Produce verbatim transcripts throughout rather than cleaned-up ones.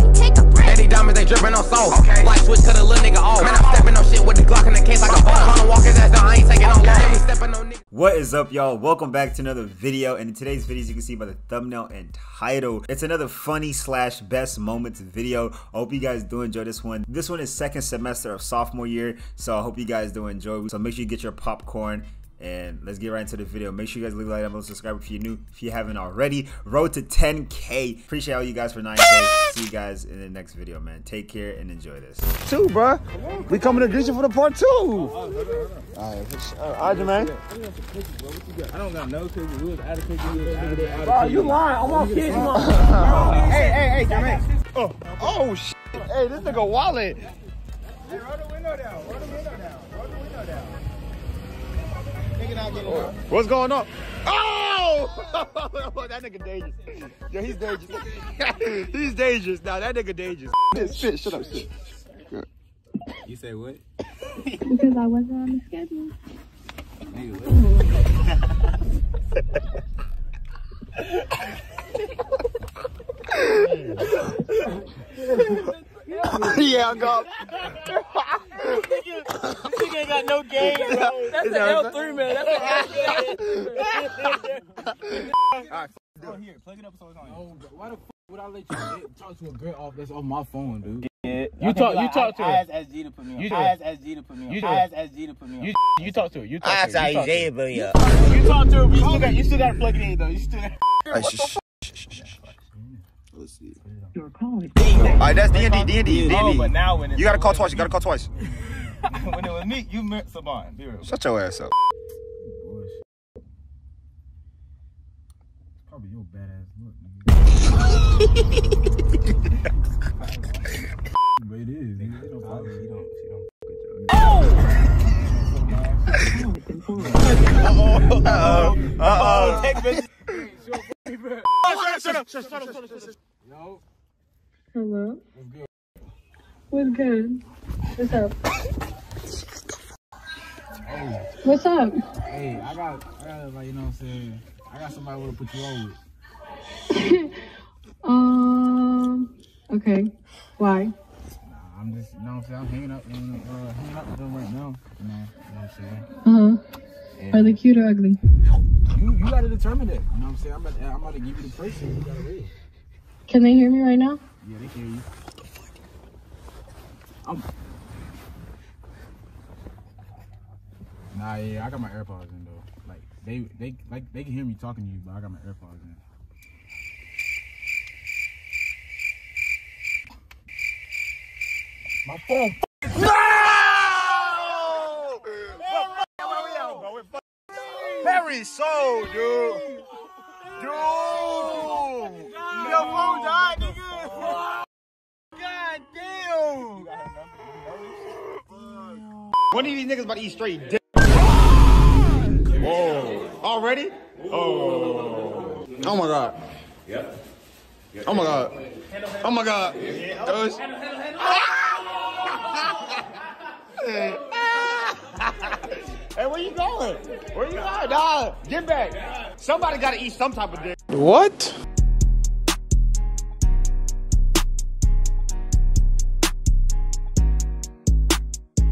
boy, take a break. Daddy diamonds, they drippin' on sauce. Okay. Like switch, cut a little nigga off. Man, I'm steppin' on shit with the Glock in the case like a ball. I'm gonna walk his ass down, I ain't taking no okay. We steppin' on nigga. What is up, y'all? Welcome back to another video. And in today's video, as you can see by the thumbnail and title, it's another funny slash best moments video. I hope you guys do enjoy this one. This one is second semester of sophomore year, so I hope you guys do enjoy. So make sure you get your popcorn. And let's get right into the video. Make sure you guys leave a like and subscribe if you're new, if you haven't already. Road to ten K. Appreciate all you guys for nine K. See you guys in the next video, man. Take care and enjoy this. Two, bruh. On, we coming to Disney for the part two. Oh, oh, all right, Arjaman. Right, I don't got no cookies. We was out of cookies. We was out of cookies. Bro, you lying. I'm on kids. Hey, hey, hey, Jermaine. Oh, oh, shit. Hey, this nigga wallet. Hey, roll the window down. Roll the window down. Roll the window down. What's going on? Oh! That nigga dangerous. Yeah, he's dangerous. He's dangerous. Now that nigga dangerous. Shit, shut up, shit. You say what? Because I wasn't on the schedule. Yeah, I'm gone. This nigga ain't got no game, bro. That's an L three, man. That's an L three. Oh, here, plug it up so it's on. No, why the f would I let you get, talk to a girl off that's on my phone, dude? Yeah. You okay, talk. You I, talk to I, her. I asked S G to put me on. You I asked S G to put me on. You I asked S G to put me on. You, you talk to her. You talk I to her. I asked S G to put me on. You talk to her. You still got. You still got to plug it in though. You still. Got Let's see. Your call is alright, that's D and D, D and D, D and D. But now when you gotta call twice. You gotta call twice. When it was me, you meant Saban. Real. Shut your ass up. Probably your badass look, nigga. But it is. Nigga, she don't fuck with you. She don't fuck with you. Oh! Uh-oh. Uh-oh. Take bitch. Shut up, shut up, shut up, shut up, shut up. Yo. Hello? What's good? What's good? What's up? Hey. What's up? Hey, I got, I got, like, you know what I'm saying? I got somebody I want to put you on with. um, okay. Why? Nah, I'm just, you know what I'm saying? I'm hanging up, and, uh, hanging up with them right now. You know, you know what I'm saying? Uh-huh. And are they cute or ugly? You, you gotta determine that. You know what I'm saying? I'm about to, I'm about to give you the price. You gotta read. Can they hear me right now? Yeah, they can hear you. I'm... Nah, yeah, I got my AirPods in though. Like they, they, like they can hear me talking to you, but I got my AirPods in. My phone. So, dude, dude, oh, your phone died, nigga. Oh, God damn. One of these niggas about to eat straight dick. Whoa. Already? Oh. Oh my God. Yep. Oh my God. Oh my God. Oh. Hey, where you going? Where you going? Nah, get back. Somebody gotta eat some type of dick. What?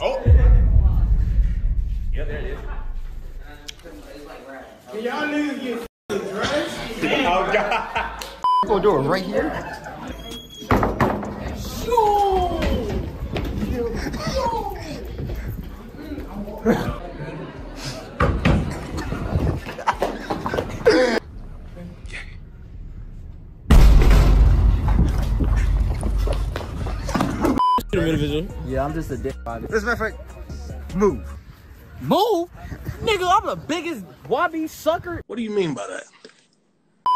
Oh. Yeah, there it is. Can y'all niggas get dressed? Oh, God. I'm going to do it right here. Yeah, I'm just a dick. This matter of fact, move. Move? Nigga, I'm the biggest wabi sucker. What do you mean by that?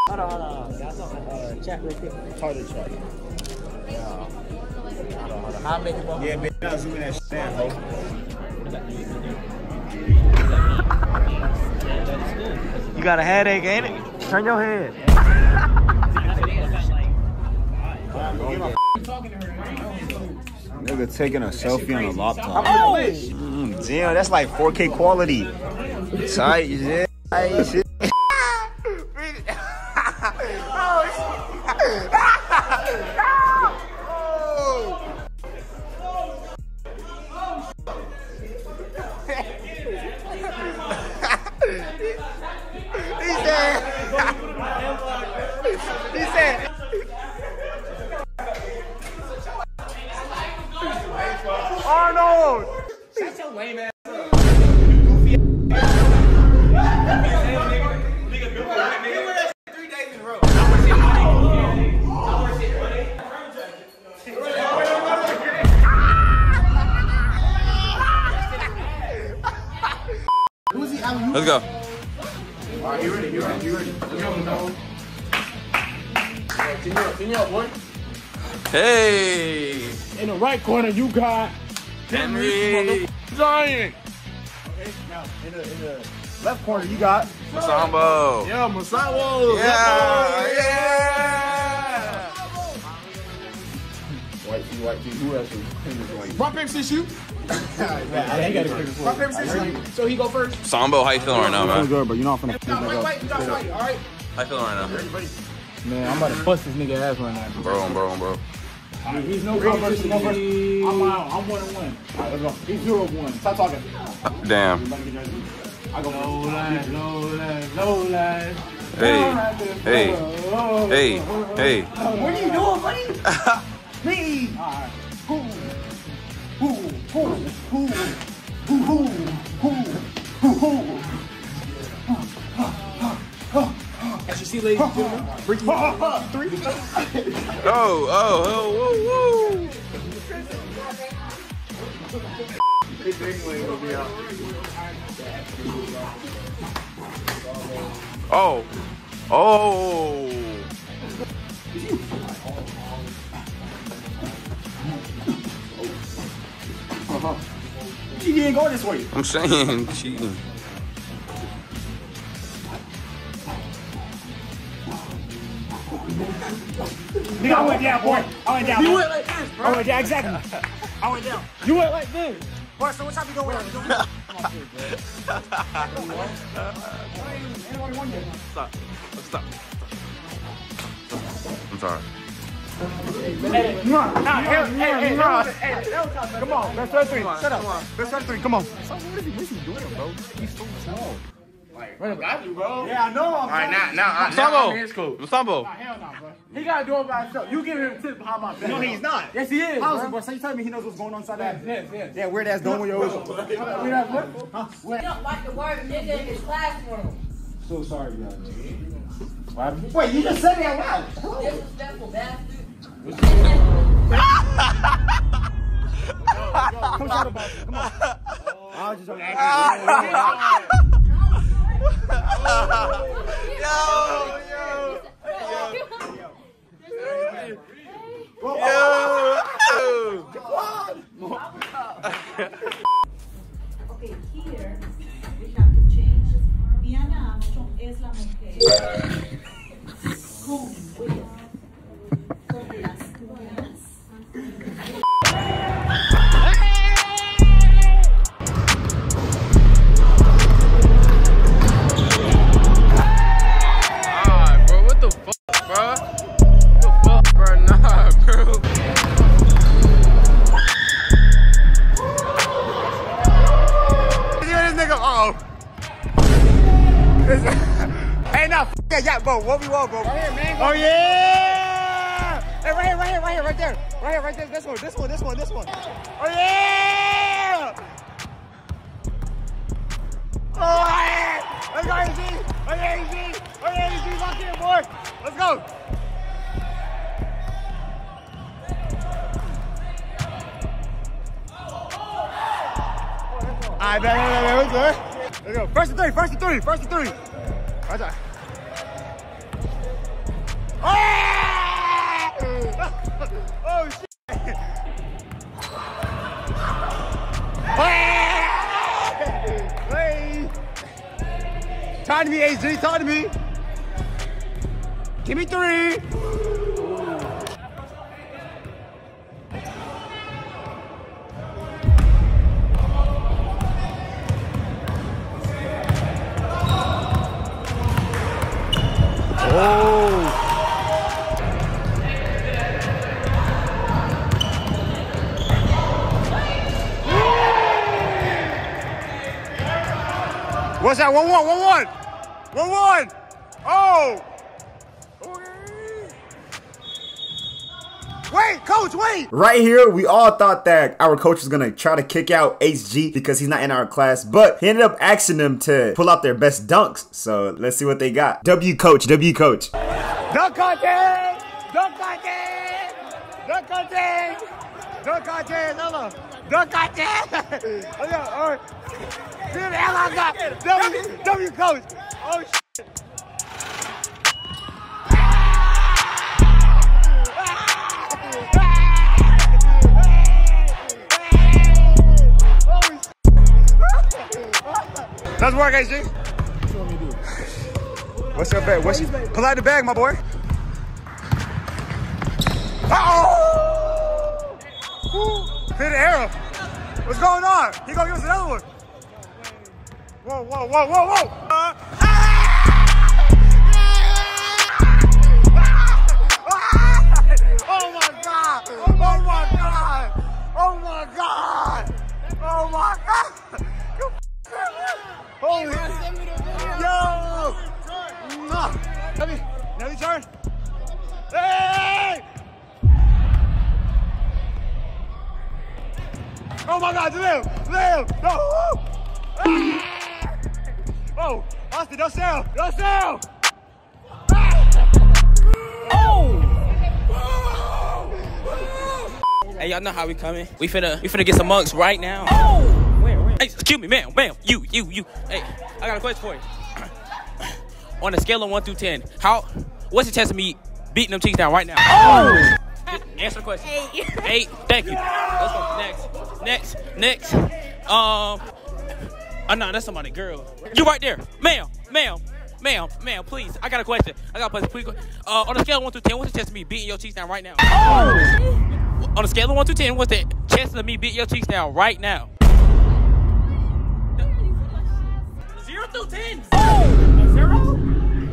Hold on, hold on. That's not uh, check real quick. Total check. Yeah. Hold on, hold on. I'll make it more. Yeah, bitch. Now zoom in that shit down, bro. What does that mean? What does that mean? Yeah, that is good. You got a headache, ain't it? Turn your head. Nigga taking a selfie on a laptop. Oh! Mm, damn, that's like four K quality. Tight, yeah. Tight, shit. Let's go. All right, you ready? You ready? You ready? You ready? No. Yeah, team up, team up, boy. Hey. In the right corner, you got Henry. Giant. Okay, now in the in the left corner, you got Masambo. Yeah, Masambo. Yeah, yeah. Whitey, Whitey, who else? Rock paper tissue. I got a so he go first. Sambo, how you feeling right now, man? I'm good, but you know I'm finna f***ing nigga up. How you feeling right now? Man, I'm about to bust this nigga ass right now. Bro, bro, bro. Right, he's no converse, no converse. I'm out. I'm one and one. All right, let's go. He's zero and one. Stop talking. Damn. I go. Low line, low line, low line. Hey, hey, hey, hey. What are you doing, buddy? Me. All right. Cool. Who, who, who, who, who, who, who, who. As you see, ladies and gentlemen, Bricky Crib three. Oh, oh, oh, woo, woo. Oh, oh. She didn't go this way. I'm saying cheating. Nigga, I went down, boy. I went down. You went like this, bro. I went down, exactly. I went down. You went like this. Boy, so what time you go with? Come on, dude, bro. Stop. Stop. I'm sorry. Hey, come on, nah, hey, hey, hey, nah. hey, come on, best of three, shut up, best of three, come on. What is he, what is he doing, bro? He's so small. Like, I got you, bro. Yeah, I know. I'm All right, now, now, now, I'm in his school. Masambo. Nah, hell nah, bro. He gotta do it by himself. You give him a tip behind my back. No, he's not. Yes, he is. How is it, bro? So you telling me he knows what's going on inside that? Yes, yes. Yeah, weird ass don't with your own. Weird ass what? Huh? Weird. You don't like the word nigga in his classroom. So sorry, guys. Wait, you just said that loud. Disrespectful bastard. Come on, come on. I'll just. Okay, here we have to change. Viana Armstrong es la mujer. Yeah, bro, what we want, bro. Right here, man. Bro. Oh, yeah! Hey, right here, right here, right here, right there. Right here, right there. This one, this one, this one, this one. Oh, yeah! Oh, yeah! Let's go, A Z! Oh, yeah, A Z! Oh, yeah, A Z! Lock in, boy! Let's go! All right, man, man, man, let's go. First and three, first and three, first and three. Right there. Oh! Oh, shit. Hey! Talk to me, A Z, talk to me. Give me three. What's that? One, one, one, one. One, one. Oh. Wait, coach, wait. Right here, we all thought that our coach was going to try to kick out H G because he's not in our class, but he ended up asking them to pull out their best dunks. So let's see what they got. W coach, W coach. Dunk contest. Dunk contest. Dunk contest. Dunk contest. Hello. Dunk contest. All right. W, W coach. Oh shit. That's work, A J. What you want me to do? What's your bag? What's your bag? Pull out the bag, my boy. Uh-oh! Hit the arrow. What's going on? He gonna give us another one. Whoa, whoa, whoa, whoa, whoa! Uh, oh my God! Oh my God! Oh my God! Oh my God! You holy! Yo! Nah. Nelly, Nelly, turn! Hey! Oh my God! Live, live, no! Oh, Austin, don't sell! Don't sell! Oh! Hey, y'all know how we coming. We finna, we finna get some mugs right now. Oh! Where, where? Hey, excuse me, ma'am, ma'am. You, you, you. Hey, I got a question for you. On a scale of one through ten, how, what's the chance of me beating them cheeks down right now? Oh! Answer the question. Eight. Eight, thank you. Yeah! Let's go, next, next, next. Um... Oh, no, that's somebody, girl. You right there. Ma'am, ma'am, ma'am, ma'am, please. I got a question. I got a question. Uh, on a scale of one through ten, what's the chance of me beating your cheeks down right now? Oh! On a scale of one through ten, what's the chance of me beating your cheeks down right now? zero through ten. Oh! Zero?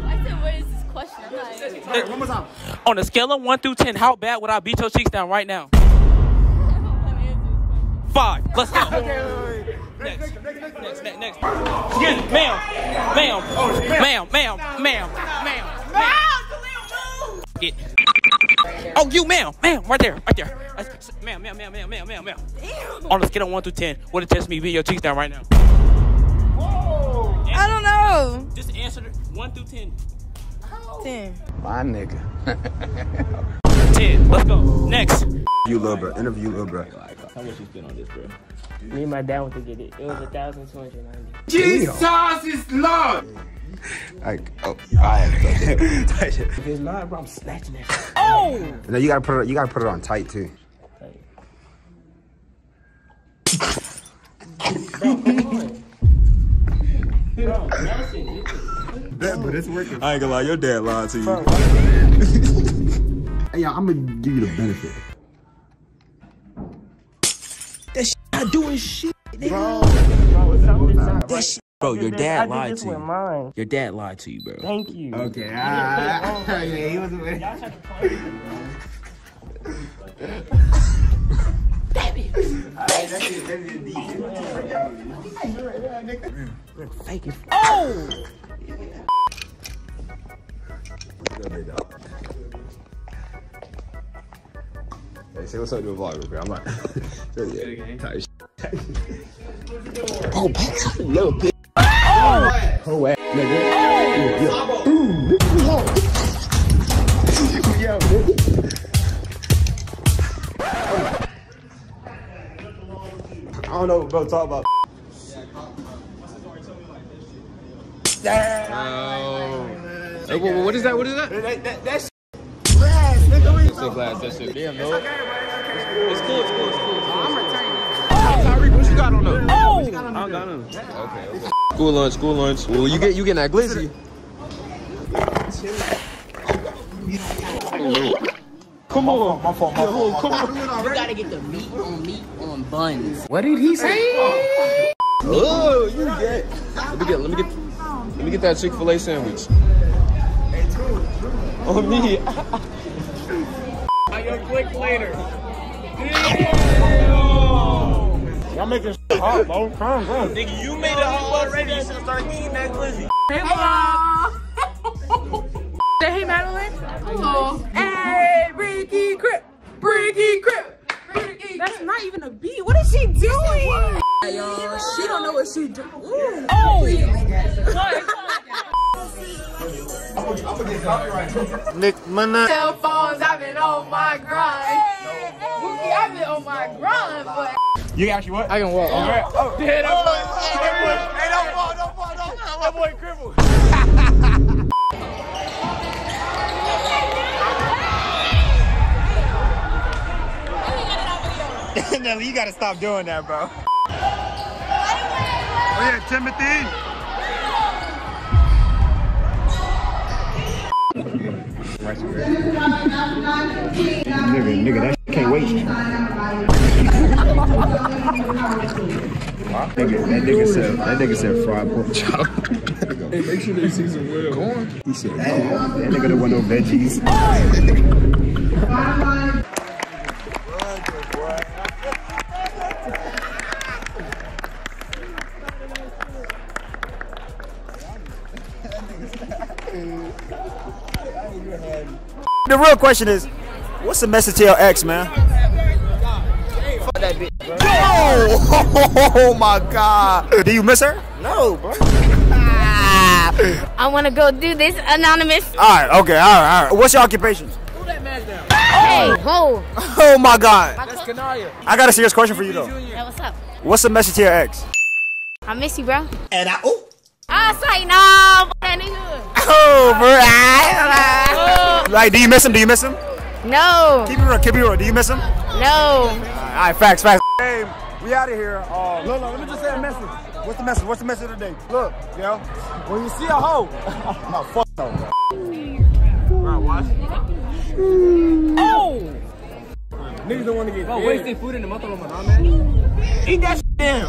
I said, what is this question? I'm not even... All right, one more time. On a scale of one through ten, how bad would I beat your cheeks down right now? Five. Let's go. Okay, wait, wait. Next, next, next, next, next. Excuse me, ma'am, ma'am, ma'am, ma'am, ma'am, ma'am, ma'am. Get. Oh, you, ma'am, ma'am, right there, right there. Ma'am, ma'am, ma'am, ma'am, ma'am, ma'am, ma'am. On the scale of one through ten, what it tells me, beat your cheeks down right now. Whoa. I don't know. Just answer one through ten. Ten. My nigga. ten. Let's go. Next. You little bro. Interview little bro. How much you spend on this, bro? Me and my dad went to get it. It was one thousand two hundred ninety dollars. Jesus is Lord! Like, oh, I am. If it's not, bro, I'm snatching it. Oh! No, you gotta put it, you gotta put it on tight, too. Tight. Bro, come on. Bro, nothing. It. That, but it's working. I ain't gonna lie, your dad lied to you. Bro, hey, y'all, I'm gonna give you the benefit. Doing shit, bro. Bro, your dad lied to you. Your dad lied to you, bro. Thank you. Okay. Ah, yeah, he was. Damn it. Fake it. Oh. Hey, say what's up to a vlogger, bro. I'm like, yeah, tight. Oh, back up a little bit. Oh, oh, ass, nigga. Ooh, oh, yo, nigga. I don't know, bro. Talk about. Oh. Hey, what is that? What is that? That, that, that magnifying glass, that shit. Damn, no. It's, okay, it's, cool. It's cool, it's cool, it's cool. I'm returning. Tyreek, what you got on them? Oh! I don't got them. Okay, okay. School lunch, school lunch. Well, you get, you getting that glizzy. Come on, my fault, my fault, my fault. You gotta get the meat on meat on buns. What did he say? Oh, you get. Let me get, let me get, let me get that Chick-fil-A sandwich. On me. I got click later. Y'all making shit hot, bro. Time, bro. Nigga, you made it hot already. You should start eating that glizzy. Hello. Hey, Madeline. Hello. Hey, Bricky Crib. Bricky Crib. That's not even a beat. What is she doing? Y'all, she don't know what she doing. Oh. Nick, my cell phones. I've been on my grind. Pookie, I've been on my grind, but. You actually what? I can walk. Oh, right. Oh, yeah, that boy. Hey, don't fall, don't fall, don't fall. That boy crippled. Nelly, you gotta stop doing that, bro. Oh yeah, Timothy. Nigga, nigga, that shit can't wait. That nigga, that nigga said, that nigga said fried pork chop. Hey, make sure they season well. Go on. He said, that, that nigga don't want no veggies. The real question is, what's the message to your ex, man? Fuck that bitch. Oh, oh my God. Do you miss her? No, bro. I want to go do this anonymous. All right, okay, all right, all right. What's your occupation? Pull that man down. Hey, whoa. Oh my God. That's Canaria. I got a serious question for you though. Hey, what's up? What's the message to your ex? I miss you, bro. And I, oh. I was like, no, fuck that nigga. Oh, bro. I, I, I. Like, do you miss him? Do you miss him? No. Keep it real, keep it real. Do you miss him? No. All right, facts, facts. Hey, we out of here. Uh, Lolo, let me just say a message. What's the message? What's the message today? Look, yo, when you see a hoe, no, fuck no, bro. Right, watch. Oh! Niggas don't want to get bro, wasting food in the month of Ramadan, man. Eat that shit down.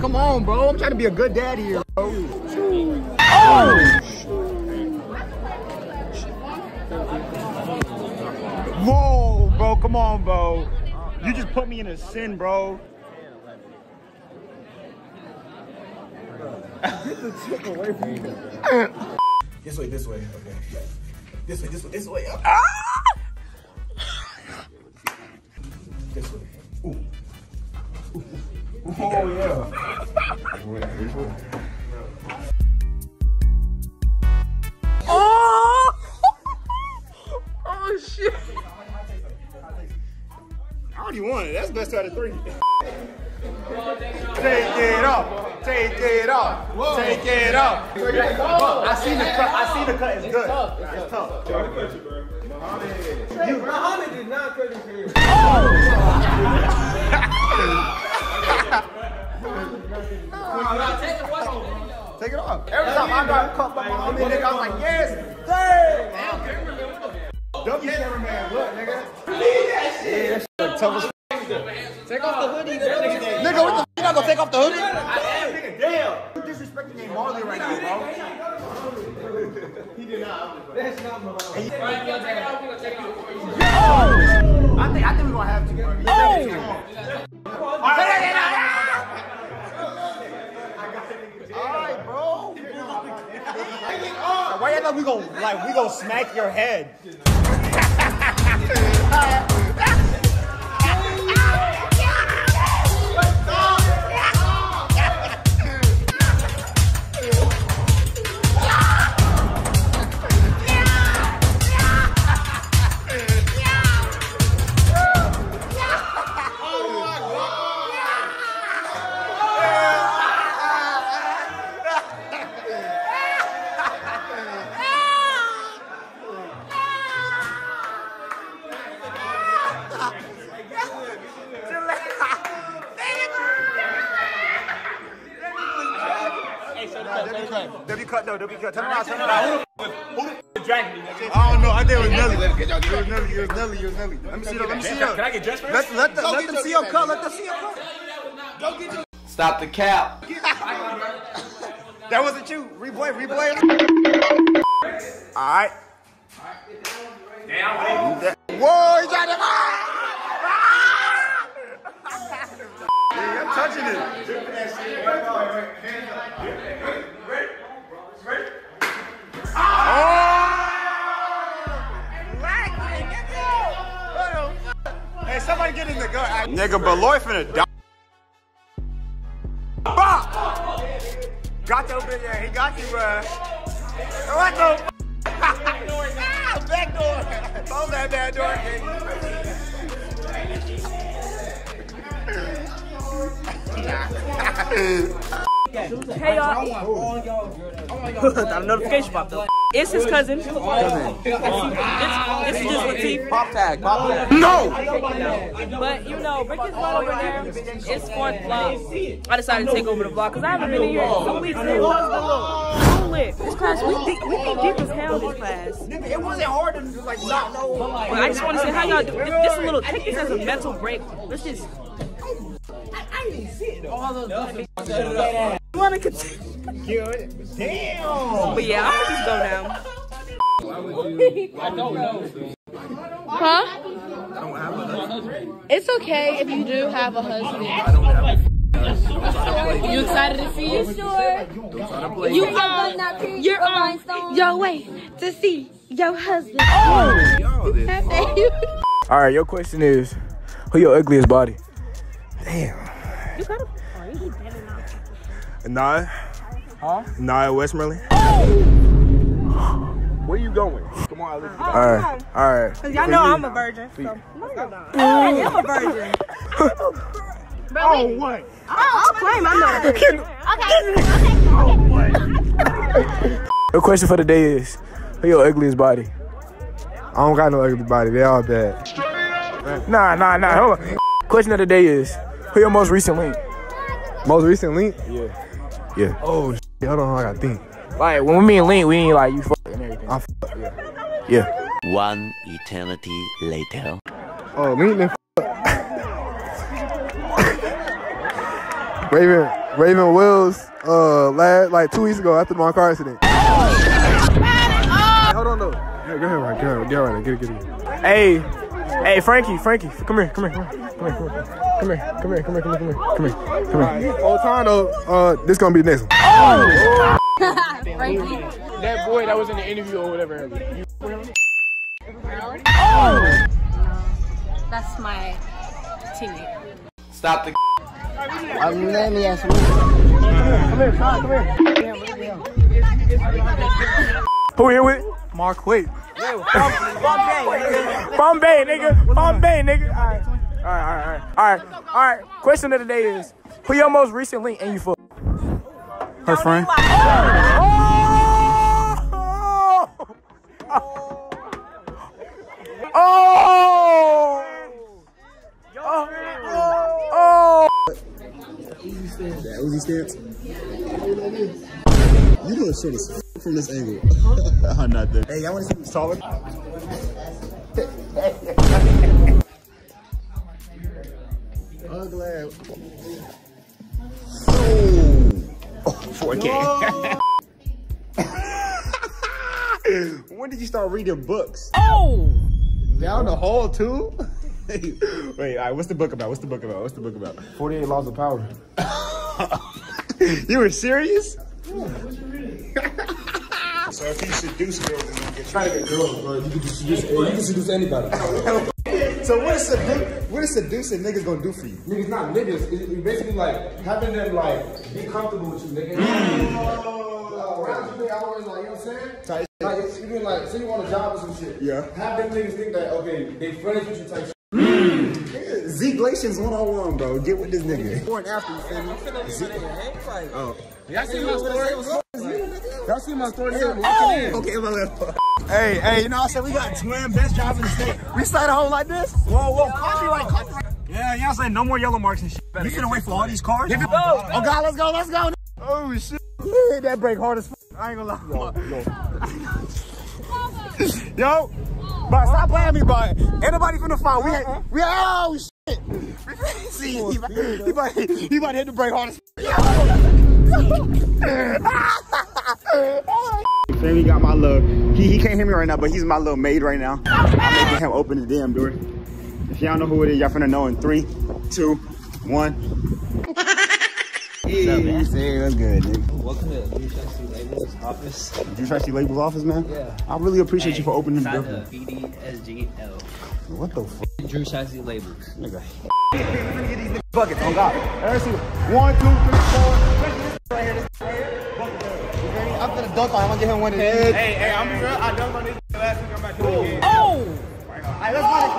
Come on, bro. I'm trying to be a good daddy here, bro. Oh! Whoa, bro, come on, bro. You just put me in a sin, bro. Get the chick away from me. This way, this way. Okay. This way, this way, this way. Ah! This way. Ooh. Ooh. Oh yeah. Oh! Oh shit! I already won it. That's best out of three. Take it off. Take it off. Whoa. Take it off. I see the cut. I see the cut. It's, it's good. Tough. It's, it's tough. tough. Mohamed did not cut his hair. Oh! Take it off. Every time I got cut by Mohamed, nigga, I was like, yes, sir. W cameraman, look, nigga. Leave that shit. Tough take off the hoodie, nigga. Nigga, what the f? You not gonna take off the hoodie? I am, nigga. Damn. You disrespecting Nate Marley right now, bro. He did not. That's not my fault. I think I think we're gonna have to. Bro. Oh. All right, all right, bro. Why you think we gonna like we gonna smack your head? cut though. Don't be cut. Turn around. Turn around. Who the f dragged me? I don't know. I think it was Nelly. It was Nelly. It was Nelly. It was Nelly. Let me see. Let me see. Can I get dressed first? Let them see your cut. Let them see your cut. Don't get your. Stop the cap. That wasn't you. Replay. Replay. All right. Down. Whoa! He tried to. I'm touching it. Oh! Oh! What the fuck? Hey, somebody get in the gun. I nigga, Beloy finna die. Bop! Got that bitch there. He got you, bruh. What the fuck? Ah, back door. Close that bad door, nigga. Chaos. Notification popped up. It's his cousin. It's, it's, it's just Lateef. Pop tag. Pop tag. No! But you know, Bricky's not over there. It's fourth vlog. I decided to take over the vlog because I haven't been in here in two weeks. Too lit. This class, we think we think deep as hell this class. It wasn't hard to just like not know. But I just want to see how y'all do. This is a little. Take this as a mental break. Let's just. I didn't see it though. All those no, yeah. You wanna continue? Damn! But yeah, I'm gonna just go now. Why would you? I don't know. Huh? I don't have a husband. It's okay if you do have a husband. I don't have a you excited to see it? Sure. You have not picked your rhinestone. Yo, wait to see your husband. Oh! Yo, this. All right, your question is, who your ugliest body? Damn. You got a party, you better not. Nah. Huh? Nah, Westmoreland. Oh! Where you going? Come on, Alex. All right. All right. Because y'all know I'm a virgin. So. No, you're not. I am a virgin. Oh, what? I'll claim I'm not a virgin. Okay. Okay. Your question for the day is, who your ugliest body? I don't got no ugly body. They all bad. Nah, nah, nah. Hold on. Question of the day is, who your most recent link? Most recent link? Yeah. Yeah. Oh, shit. Hold on, I gotta think. Like, when we mean link, we ain't like you fucking everything. I fuck, yeah. Yeah. One eternity later. Oh, link and fuck. Raven, Raven Wills, uh, last, like two weeks ago after my car accident. Hey, hold on, though. Yeah, go ahead, right, go ahead, go ahead, get it, get it. Hey, hey, Frankie, Frankie, come here, come here, come here. Come here, come here, come here, come here, come here, come here, come here. All right. Old time though, uh, this gonna be the next one. Oh! That boy that was in the interview or whatever. You oh! That's my teammate. Stop the. Let me ask you. Come here, come here, come here. Who we here with? Mark, wait. Bombay. Bombay, nigga. Bombay, nigga. All right. All right, all right, all right, all right. Question of the day is, who your most recent link and you fuck? Her friend. Oh! Oh! Oh! Oh! Oh! That Uzi stance. You doing shit as f from this angle? I'm not there. Hey, y'all want to see who's taller? Glad. Oh, four K. Oh. When did you start reading books? Oh, down the hole too. Wait, all right, what's the book about? What's the book about? What's the book about? forty-eight Laws of Power. You were serious? Yeah, what you reading? So if you seduce girls, then you get trying to get girls, bro. You can seduce. You can seduce anybody. So what is sedu what is seducing niggas gonna do for you? Niggas not niggas. It's basically like having them like be comfortable with you, nigga. Around you, I always like, you know what I'm saying? Like it's even like, say you want a job or some shit. Yeah. Have them niggas think that okay, they friends with you type shit. Mm. Z Glacians one on one, bro. Get with this nigga. Before and after, you feel me? Oh. Y'all see my story? Y'all see my story? Okay, my left. Hey, hey, you know I said we got two M best jobs in the state. We started home like this? Whoa, whoa, copyright, copyright. Yeah, you know what I'm saying? No more yellow marks and shit. You gonna wait for all these cars? Oh, God, let's go, let's go. Oh, shit. Yeah, that break hard as fuck. I ain't gonna lie. Yo, yo. Yo. Oh, bro, stop playing me, bro. Anybody finna fight? We, uh-huh. we, oh shit. See, he, about, he, about, he about to hit the brake hard as fuck. Henry got my little, he, he can't hear me right now, but he's my little maid right now. I'm making him open the damn door. If y'all know who it is, y'all finna know in three, two, one. What's up, man? Hey, that's good, dude. Welcome to the Trusty Labels office. The Trusty Labels office, man? Yeah. I really appreciate hey, you for opening the door. B D S G L. What the fuck? Drew Shazzy Labels. Nigga. We're gonna get these niggas buckets. Oh God. Every single one, two, three, four. Right here, this right here. Bucket. You hear me? I'm gonna dunk on him. I'm gonna give him one of these. Hey, hey, hey, I'm real. I dunked on this last week. I'm about to do it again. Oh! Right on. Alright, let's go.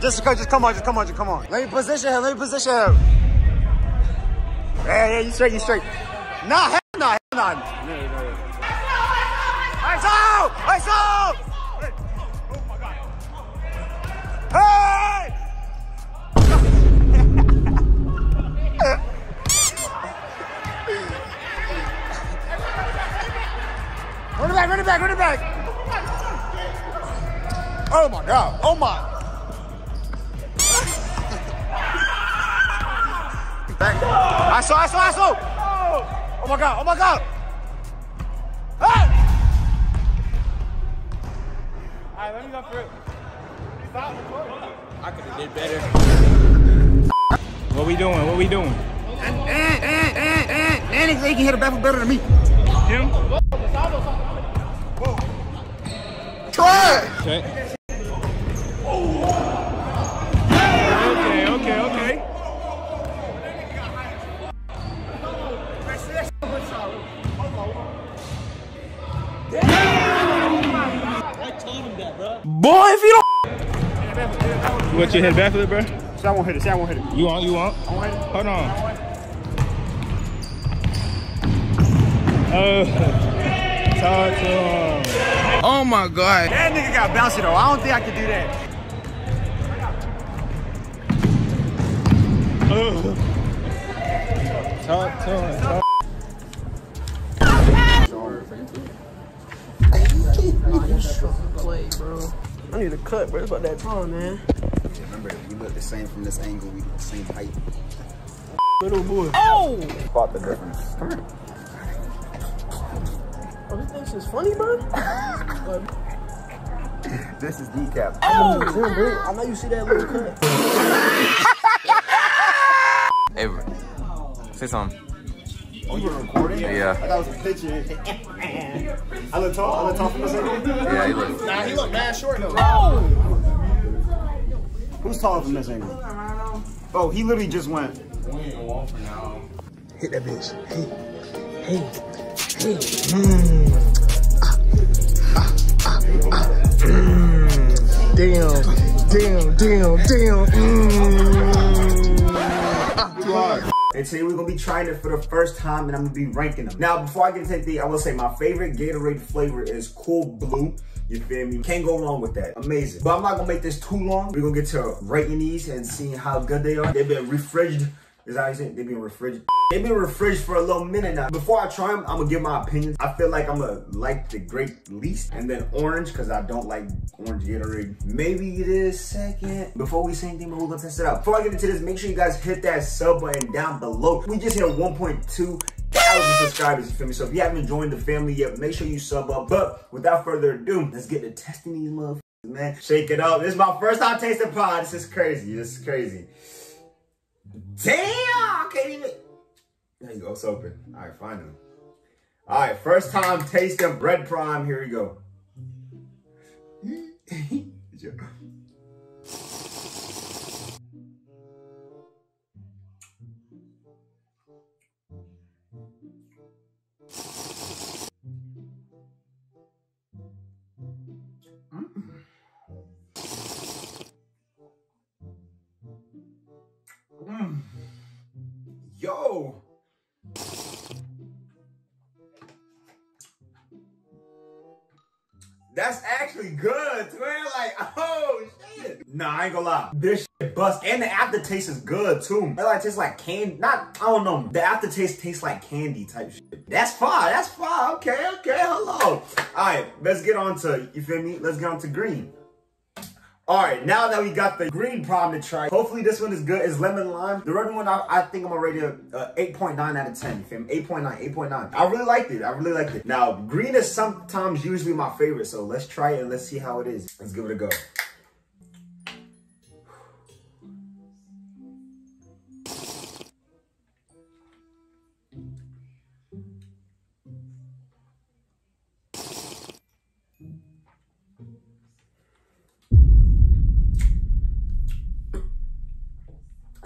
Just, just come on, just come on, just come on. Let me position him, let me position him. Yeah, yeah, you straight, you straight. Nah, hell nah, hell nah. I saw, I saw. Oh my God. Hey! Run it back, run it back, run it back. Oh my God, oh my. Back. I saw, I saw, I saw! Oh, oh my God, oh my God! Hey! Alright, let me go for it. I could have did better. What we doing? What we doing? And, and, and, and, and, and he can hit a backflip better than me. Him? Whoa. Try! Okay. Boy, if you don't. You want your head back a little, bro? See, I won't hit it. See, I won't hit it. You won't? You won't? I won't hit it. Hold on. Oh. Talk to him. Oh my God. That nigga got bouncy though. I don't think I could do that. Ugh. Talk to him. Talk. I need a cut, bro. It's about that time, man. Yeah, remember, we look the same from this angle. We look the same height. Little boy. Oh! Spot the difference. Come here. Oh, this thing's just funny, bro. This is decap. Oh! Zoom, bro. I know you see that little cut. Avery, say something. Oh, you were recording? Yeah. I thought it was a picture. I look tall. I look tall from the second. Yeah, he looked. Nah, he looked mad short though. Oh! Who's taller from this angle? Oh, he literally just went. Hit that bitch. Hey, hey, hey. Mm. Ah, ah, ah, ah. Mm. Damn, damn, damn, damn. Mm. Ah, too hard. And today we're gonna be trying it for the first time, and I'm gonna be ranking them. Now, before I get into anything, I will say my favorite Gatorade flavor is Cool Blue. You feel me? Can't go wrong with that. Amazing. But I'm not gonna make this too long. We're gonna get to rating these and seeing how good they are. They've been refrigerated. Is that how you say it? They've been refrigerated. They've been refrigerated for a little minute now. Before I try them, I'm gonna give my opinions. I feel like I'm gonna like the grape least, and then orange, because I don't like orange Gatorade. Maybe it is second. Before we say anything, we'll test it out. Before I get into this, make sure you guys hit that sub button down below. We just hit one point two thousand subscribers, you feel me? So if you haven't joined the family yet, make sure you sub up. But without further ado, let's get to testing these motherfuckers, man. Shake it up. This is my first time tasting pod. This is crazy. This is crazy. Damn! I can't even. There you go, it's open. All right, finally. All right, first time tasting bread prime. Here we go. Mm. Yo. That's actually good, man. Like, oh shit. Nah, I ain't gonna lie. This shit busts. And the aftertaste is good too. It like tastes like candy. Not, I don't know. The aftertaste tastes like candy type shit. That's fine. That's fine. Okay, okay, hello. Alright, let's get on to, you feel me? Let's get on to green. Alright, now that we got the green prime to try, hopefully this one is good. It's lemon lime. The red one, I, I think I'm gonna rate it uh, eight point nine out of ten, you feel me? eight point nine, eight point nine. I really liked it, I really liked it. Now, green is sometimes usually my favorite, so let's try it and let's see how it is. Let's give it a go.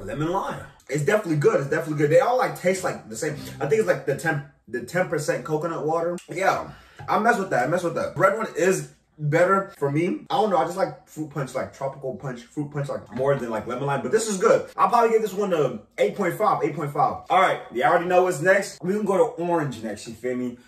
Lemon lime. It's definitely good. It's definitely good. They all like taste like the same. I think it's like the ten the ten percent coconut water. Yeah, I mess with that. I mess with that. Bread one is better for me. I don't know. I just like fruit punch, like tropical punch, fruit punch, like more than like lemon lime. But this is good. I'll probably give this one a eight point five, eight point five. All right, you already know what's next. We can go to orange next. You feel me?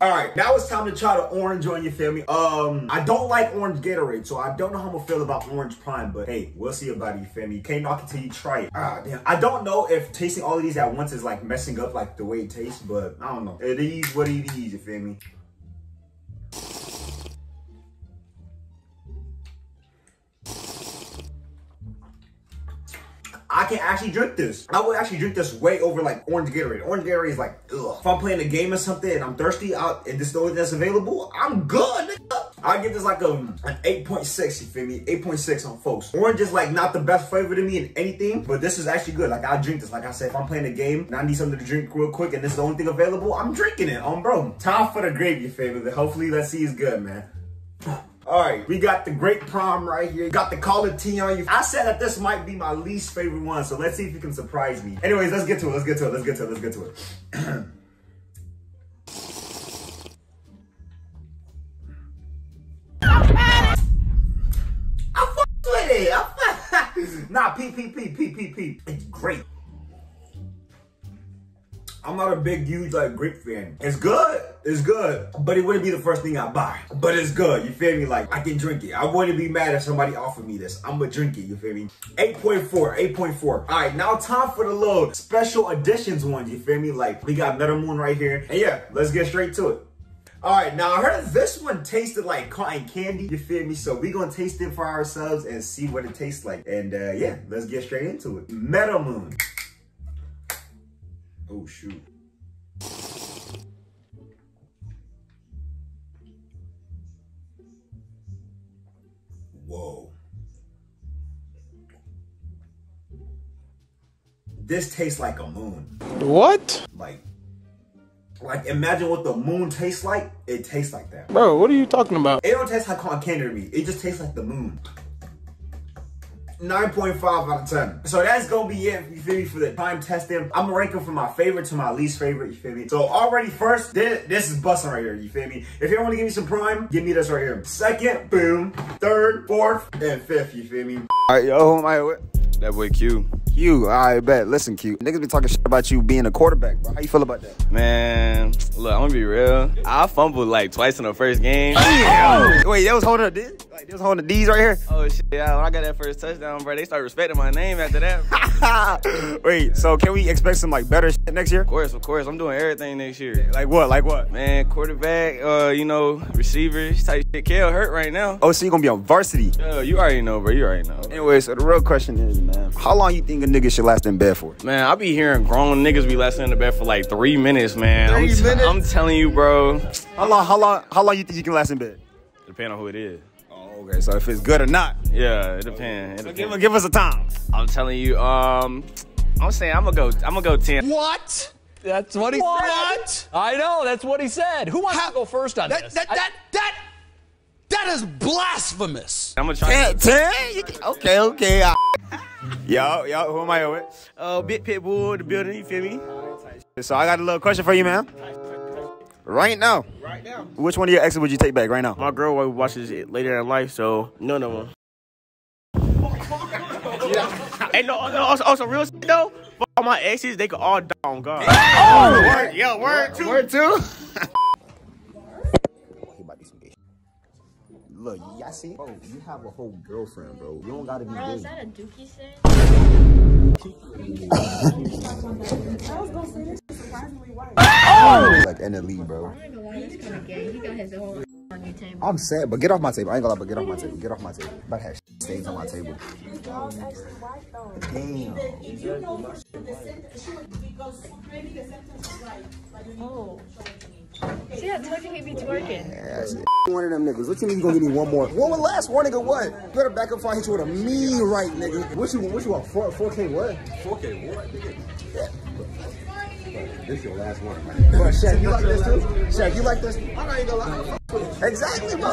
All right, now it's time to try the orange one, you feel me? Um, I don't like orange Gatorade, so I don't know how I'm gonna feel about orange prime, but hey, we'll see about it, you feel me? You can't knock it till you try it. Ah, damn. I don't know if tasting all of these at once is like messing up like the way it tastes, but I don't know. It is what it is, you feel me? I can actually drink this. I would actually drink this way over like orange Gatorade. Orange Gatorade is like, ugh. If I'm playing a game or something and I'm thirsty out and this is the only thing that's available, I'm good, nigga. I give this like a, an eight point six, you feel me? eight point six on folks. Orange is like not the best flavor to me in anything, but this is actually good. Like I drink this. Like I said, if I'm playing a game and I need something to drink real quick and this is the only thing available, I'm drinking it, um, bro. Time for the grape, you feel me? Hopefully, let's see it's good, man. All right, we got the grape prime right here. Got the collard tea on you. I said that this might be my least favorite one, so let's see if you can surprise me. Anyways, let's get to it, let's get to it, let's get to it, let's get to it. I fucked with it, I fucked. Nah, pee, pee, pee, pee, pee, pee. It's great. I'm not a big, huge, like, grape fan. It's good. It's good. But it wouldn't be the first thing I buy. But it's good. You feel me? Like, I can drink it. I wouldn't be mad if somebody offered me this. I'm gonna drink it. You feel me? eight point four. eight point four. All right. Now time for the little special editions one. You feel me? Like, we got Metal Moon right here. And yeah, let's get straight to it. All right, now I heard this one tasted like cotton candy, you feel me? So we're gonna taste it for ourselves and see what it tastes like. And uh, yeah, let's get straight into it. Metal Moon. Oh, shoot. Whoa. This tastes like a moon. What? Like. Like, imagine what the moon tastes like. It tastes like that. Bro, what are you talking about? It don't taste like cotton candy to me. It just tastes like the moon. nine point five out of ten. So that's gonna be it, you feel me, for the time testing. I'm gonna rank them from my favorite to my least favorite, you feel me? So already first, this, this is busting right here, you feel me? If you wanna give me some Prime, give me this right here. Second, boom. Third, fourth, and fifth, you feel me? All right, yo, who am I with? That boy Q. You, I bet. Listen, Q. Niggas be talking shit about you being a quarterback, bro. How you feel about that? Man, look, I'm gonna be real. I fumbled like twice in the first game. Oh. Wait, they was holding a D? Like, they was holding the D's right here? Oh, shit, yeah. When I got that first touchdown, bro, they started respecting my name after that. Wait, so can we expect some, like, better shit next year? Of course, of course. I'm doing everything next year. Like what? Like what? Man, quarterback, uh, you know, receivers type shit. Kale hurt right now. Oh, so you're gonna be on varsity? Yo, you already know, bro. You already know. Bro. Anyway, so the real question is, man, how long you think niggas should last in bed for? Man, I be hearing grown niggas be lasting in the bed for like three minutes, man. Three I'm, minutes? I'm telling you, bro. How long, how long, how long you think you can last in bed? Depending on who it is. Oh, okay. So if it's good or not? Yeah, it depends. Okay. It depends. So give, give us a time. I'm telling you, um, I'm saying I'm gonna go. I'm gonna go ten. What? That's what he what? said. What? I know. That's what he said. Who wants how? to go first on that, this? That I, that that that is blasphemous. I'm gonna try. ten? Okay, okay. I Yo, yo, who am I with? Uh, Big Pitbull in the building, you feel me? So I got a little question for you, man. Right now. Right now. Which one of your exes would you take back right now? My girl watches it later in life, so none of them. Hey, no, no, also, also real shit though, all my exes, they could all die on God. Oh, word, yeah, word too. Word too? Look, y'all see? Bro, you have a whole girlfriend, bro. You don't gotta be. Bro, big. Is that a dookie set? I was gonna say this is surprisingly white. Oh! Like an elite, bro. I ain't gonna lie, he's kinda gay. He got his whole on your table. I'm sad, but get off my table. I ain't gonna lie, but get off my table. Get off my table. I'm about to have stains on my table. His dog's actually white, though. Damn. If you know for sure the sentence, because maybe the sentence is right. Oh. See, I told you he'd be twerking. Yeah, that's it. One of them niggas. What you mean you gonna give me one more? One well, last one, nigga, what? You better back up before I hit you with a mean right, nigga. What you, what you want? four K what? four K what, nigga? Yeah. This your last one, man. Bro, Shaq, you like this too? Shaq, you like this? I'm not even gonna lie. Exactly, bro.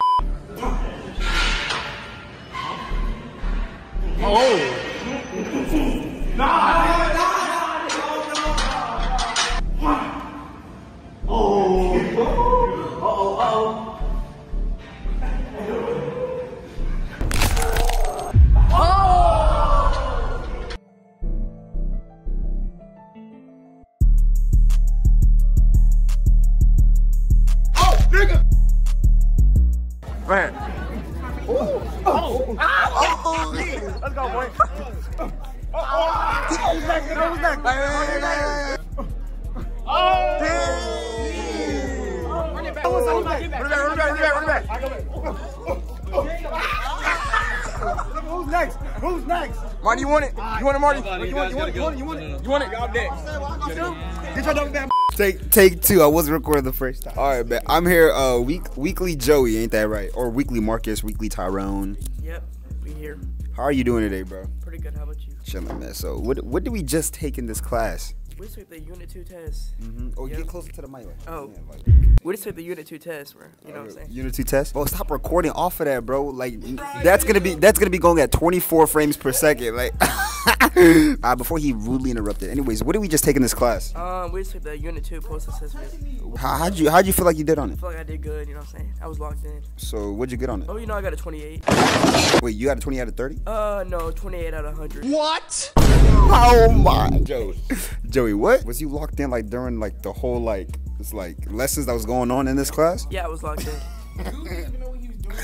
Oh. Nah, nah. Oh, uh oh, uh oh. Oh! Oh, nigga! Man. Ooh. Oh, oh, ah, oh, yeah. Let's go, boy. Oh, oh, oh, he's back, you know, he's back. Hey, hey, hey. Oh, damn. Run it back, run it back, run it back, run it back. Who's next? Who's next? Marty, you want it? You want it, Marty? You want it, you want it, you want it, you want it? You want it? Y'all next. Get your dumb damn Take, take two. I wasn't recording the first time. All right, man. I'm here uh, week, weekly Joey, ain't that right? Or weekly Marcus, weekly Tyrone. Yep, we here. How are you doing today, bro? Pretty good. How about you? Chilling, man. So what, what did we just take in this class? We just took the Unit two test. Mm-hmm. Oh, yep. Get closer to the mic. Oh. Yeah, like, we just took the Unit two test, bro. You know uh, what I'm saying? Unit two test? Bro, stop recording off of that, bro. Like, that's going to be that's gonna be going at twenty-four frames per second. Like... uh, before he rudely interrupted. Anyways, what did we just take in this class? Um, we just took the unit two post assessment. How, how'd you how'd you feel like you did on it? I feel like I did good. You know what I'm saying? I was locked in. So what'd you get on it? Oh, you know I got a twenty-eight. Wait, you got a twenty out of thirty? Uh, no, twenty-eight out of one hundred. What? Oh my. Joey. Joey, what? Was you locked in like during like the whole like it's like lessons that was going on in this class? Yeah, I was locked in. You didn't even know what he was doing.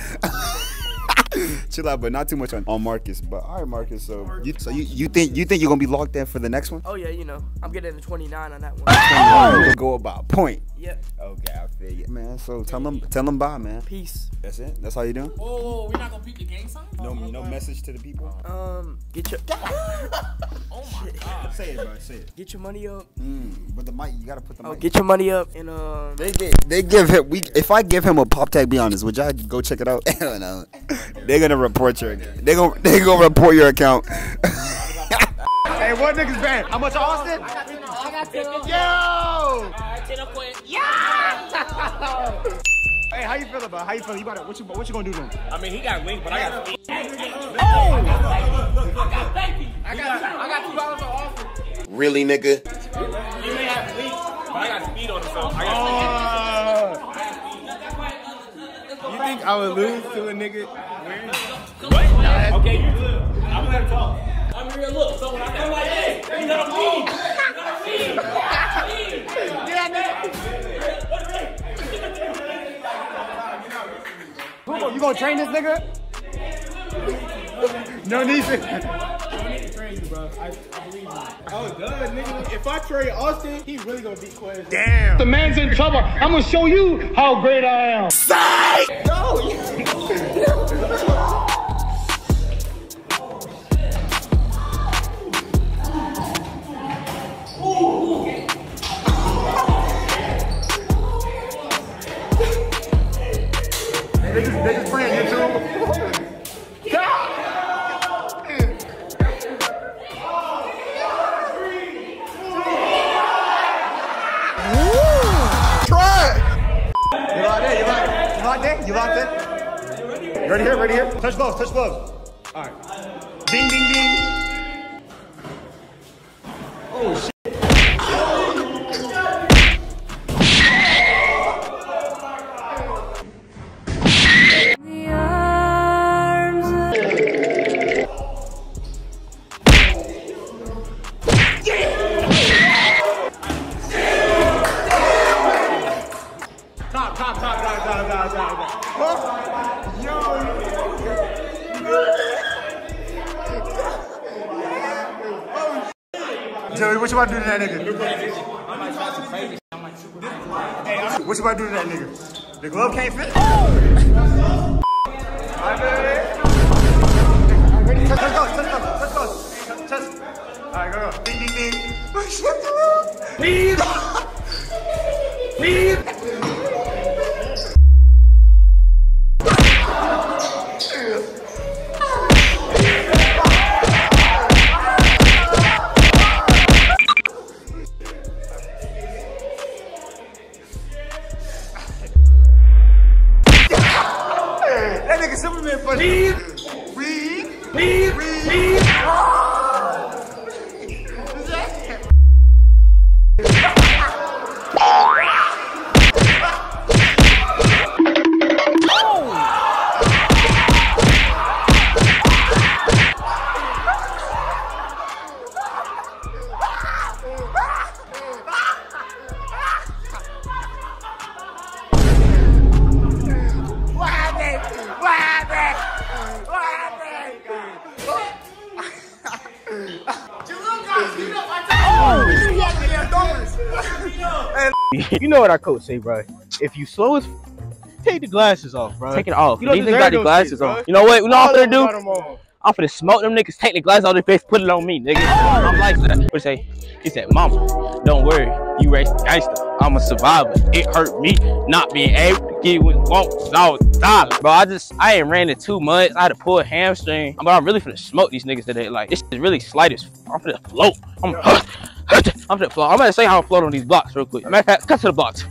Chill out, but not too much on, on Marcus. But all right, Marcus. So, you, so you, you think you think you're gonna be locked in for the next one? Oh yeah, you know, I'm getting a twenty-nine on that one. Oh! We'll go about point. Yep. Okay, I feel you, man. So tell them, tell them bye, man. Peace. That's it. That's how you doing? Oh, we're not gonna peep the gang sign. No, oh, no message to the people. Um, get your. Oh my God. Say it, bro. Say it. Get your money up. Mm, but the mic, you gotta put the. Oh, mic. Get your money up and um. They give, they give him. We if I give him a pop tag, be honest, would y'all go check it out? I don't know. They're gonna report your account. They're gonna, they gonna report your account. Hey, what niggas bad? How much, Austin? I got ten off. I got ten off. Yo! Alright, ten off point. Yeah! Hey, how you feel about it? How you feel? You about it? What you, what you gonna do to him? I mean, he got wings, but I got... Hey, hey, hey. Oh! I got baby. I got, I got two dollars on offer. Really, nigga? You may have wings, but I got speed on him, so I got speed. Uh, You think I would lose to a nigga? What? Nah. Okay, you good. I'm gonna talk. I'm here, look. So when I come like, hey, you got a feed. You got a feed. Yeah, nigga. You gonna train this nigga? No need to. You, bro. I, I believe you. Oh, duh, nigga. If I trade Austin, he really gonna beat Quez. Damn. The man's in trouble. I'm gonna show you how great I am. Psych! No! They just, they just playing YouTube. You locked it? Ready here, ready here. Touch gloves, touch gloves. All right. Ding, ding, ding. Oh, shit. The arms. Top, top, top, top, top, top, top. Joey, what you about to do to that nigga? What you about to do to that nigga? The glove can't fit? Oh! Alright, baby. Touch, touch, touch, touch, touch, touch, touch. Alright, go, go. Ding, ding, ding. Leave! Leave! You know what our coach say, bro? If you slow as f take the glasses off, bro. Take it off. You know, they got the glasses shit, on. You know what? You know what I'm finna do? I'm finna smoke them niggas. Take the glasses off their face. Put it on me, nigga. Oh. I'm like that. What he say? He said, "Mama, don't worry. You raised a gangster. I'm a survivor. It hurt me not being able to get what I want. I was dying, bro. I just I ain't ran in two months. I had a poor hamstring. But I'm really finna smoke these niggas today. Like this is really slight as f I'm finna float. I'm." Yeah. I'm gonna float. I'm about to say how I'm floating on these blocks real quick. Matter of fact, cut to the blocks.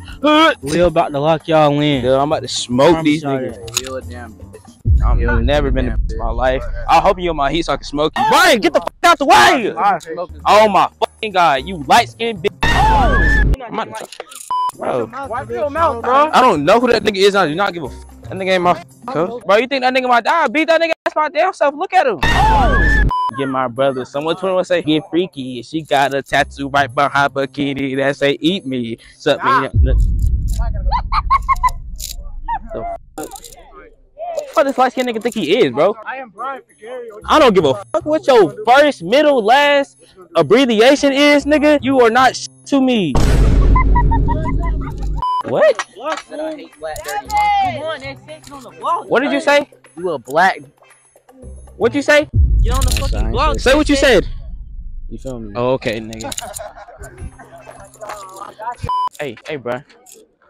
We about to lock y'all in. Dude, I'm about to smoke these niggas. I've never been in my life. I hope you're in my heat so I can smoke you. Brian, get the f out the way! Oh my fucking god, you light-skinned bitch. Oh, I'm not bro. Why your mouth, bro? I don't know who that nigga is. I do not give a f. That nigga ain't my f coach. Bro, you think that nigga might die? Beat that nigga ass my damn self. Look at him. Oh. Get my brother. Someone twenty-one say get freaky. She got a tattoo right behind her bikini that say eat me. Suck me. The f. What the fuck this light-skinned nigga think he is, bro? I am Brian for Gary. I don't give a fuck what your first, middle, last abbreviation is, nigga. You are not sh to me. What? What did you say? You a black. What'd you say? You on the fucking block. Say what you said. You feel me? Oh, okay, nigga. Hey, hey, bro.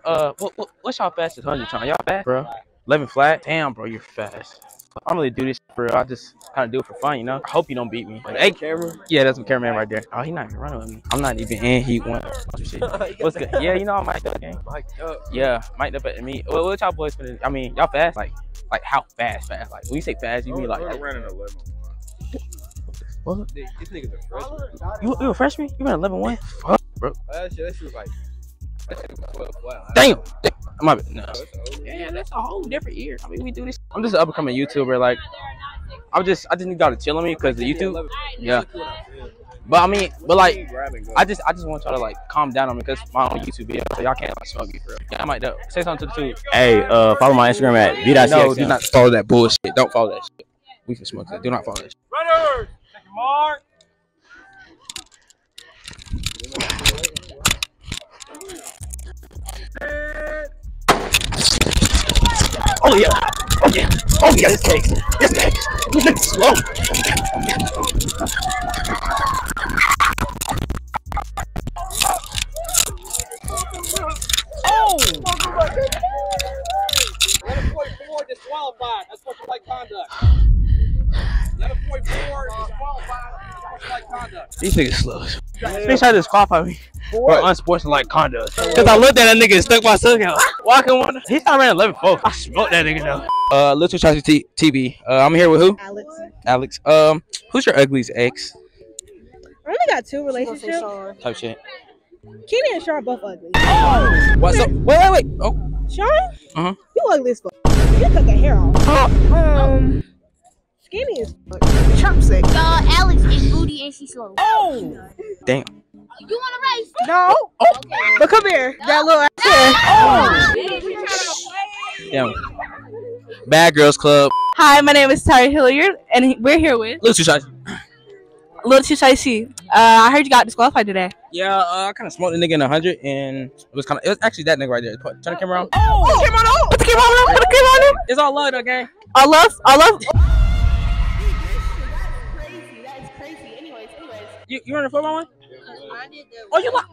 Uh, what, what, what's y'all fastest hundred time? Y'all fast, bro? eleven flat? Damn, bro, you're fast. I don't really do this for real. I just kind of do it for fun, you know? I hope you don't beat me. Like, hey, camera? Yeah, that's my cameraman right there. Oh, he not even running with me. I'm not even in heat one. What's good? Yeah, you know, I'm mic'd up, gang. Yeah, mic'd up at me. What, what y'all boys finna do? I mean, y'all fast? Like, like how fast, fast? Like, when you say fast, you mean like... I ran an eleven. What? This nigga's a freshman. You, you a freshman? You ran eleven one? Fuck, bro. That shit was like... Damn! My, no. Yeah, that's a whole different year. I mean, we do this. I'm just an up-and-coming YouTuber. Like, I'm just, I just need y'all to chill on me because the YouTube. Yeah. But I mean, but like, I just, I just want y'all to like calm down on me because my own YouTube video, so y'all can't like smoke me for real. Yeah, I might know. Say something to the tube. Hey, uh, follow my Instagram at v dot c x. No, do not follow that bullshit. Don't follow that shit. We can smoke that. Do not follow that shit. Runners, take your mark. Oh yeah, oh yeah, oh yeah, this cake, this cake, this nigga slow. Oh! Let a point four disqualified, that's what you like conduct. Let a point four disqualified, that's what you like conduct. These niggas slow. They try to disqualify me for unsportsmanlike conduct. Cause I looked at that nigga and stuck my tongue out. Walking one, he's not ran eleven four. I smoked that nigga though. Uh, Little Chelsea T TV. Uh, I'm here with who? Alex. Alex. Um, who's your ugliest ex? I really got two relationships. Type shit. Kenny and Sean both ugly. Oh. What's up? Wait, wait, wait. Oh. Sean? Uh huh. You ugly as fuck. You took your hair off. Oh. Um. Skinny as fuck. Chopstick. Uh, Alex is booty and she's slow. Oh. Damn. You want to race? No. Oh. Okay. But come here. No. That little ass hair. No. Oh. Damn. Bad Girls Club. Hi, my name is Tari Hilliard, and we're here with... Little Too Shy. Little Too Shy C. Uh, I heard you got disqualified today. Yeah, uh, I kind of smoked a nigga in a hundred, and it was kind of... It was actually that nigga right there. Turn the camera on. Oh! Put the camera on! Put the camera on! Put the camera on! It's all love, though, gang. I love... I love... You you run the football one? Oh, you like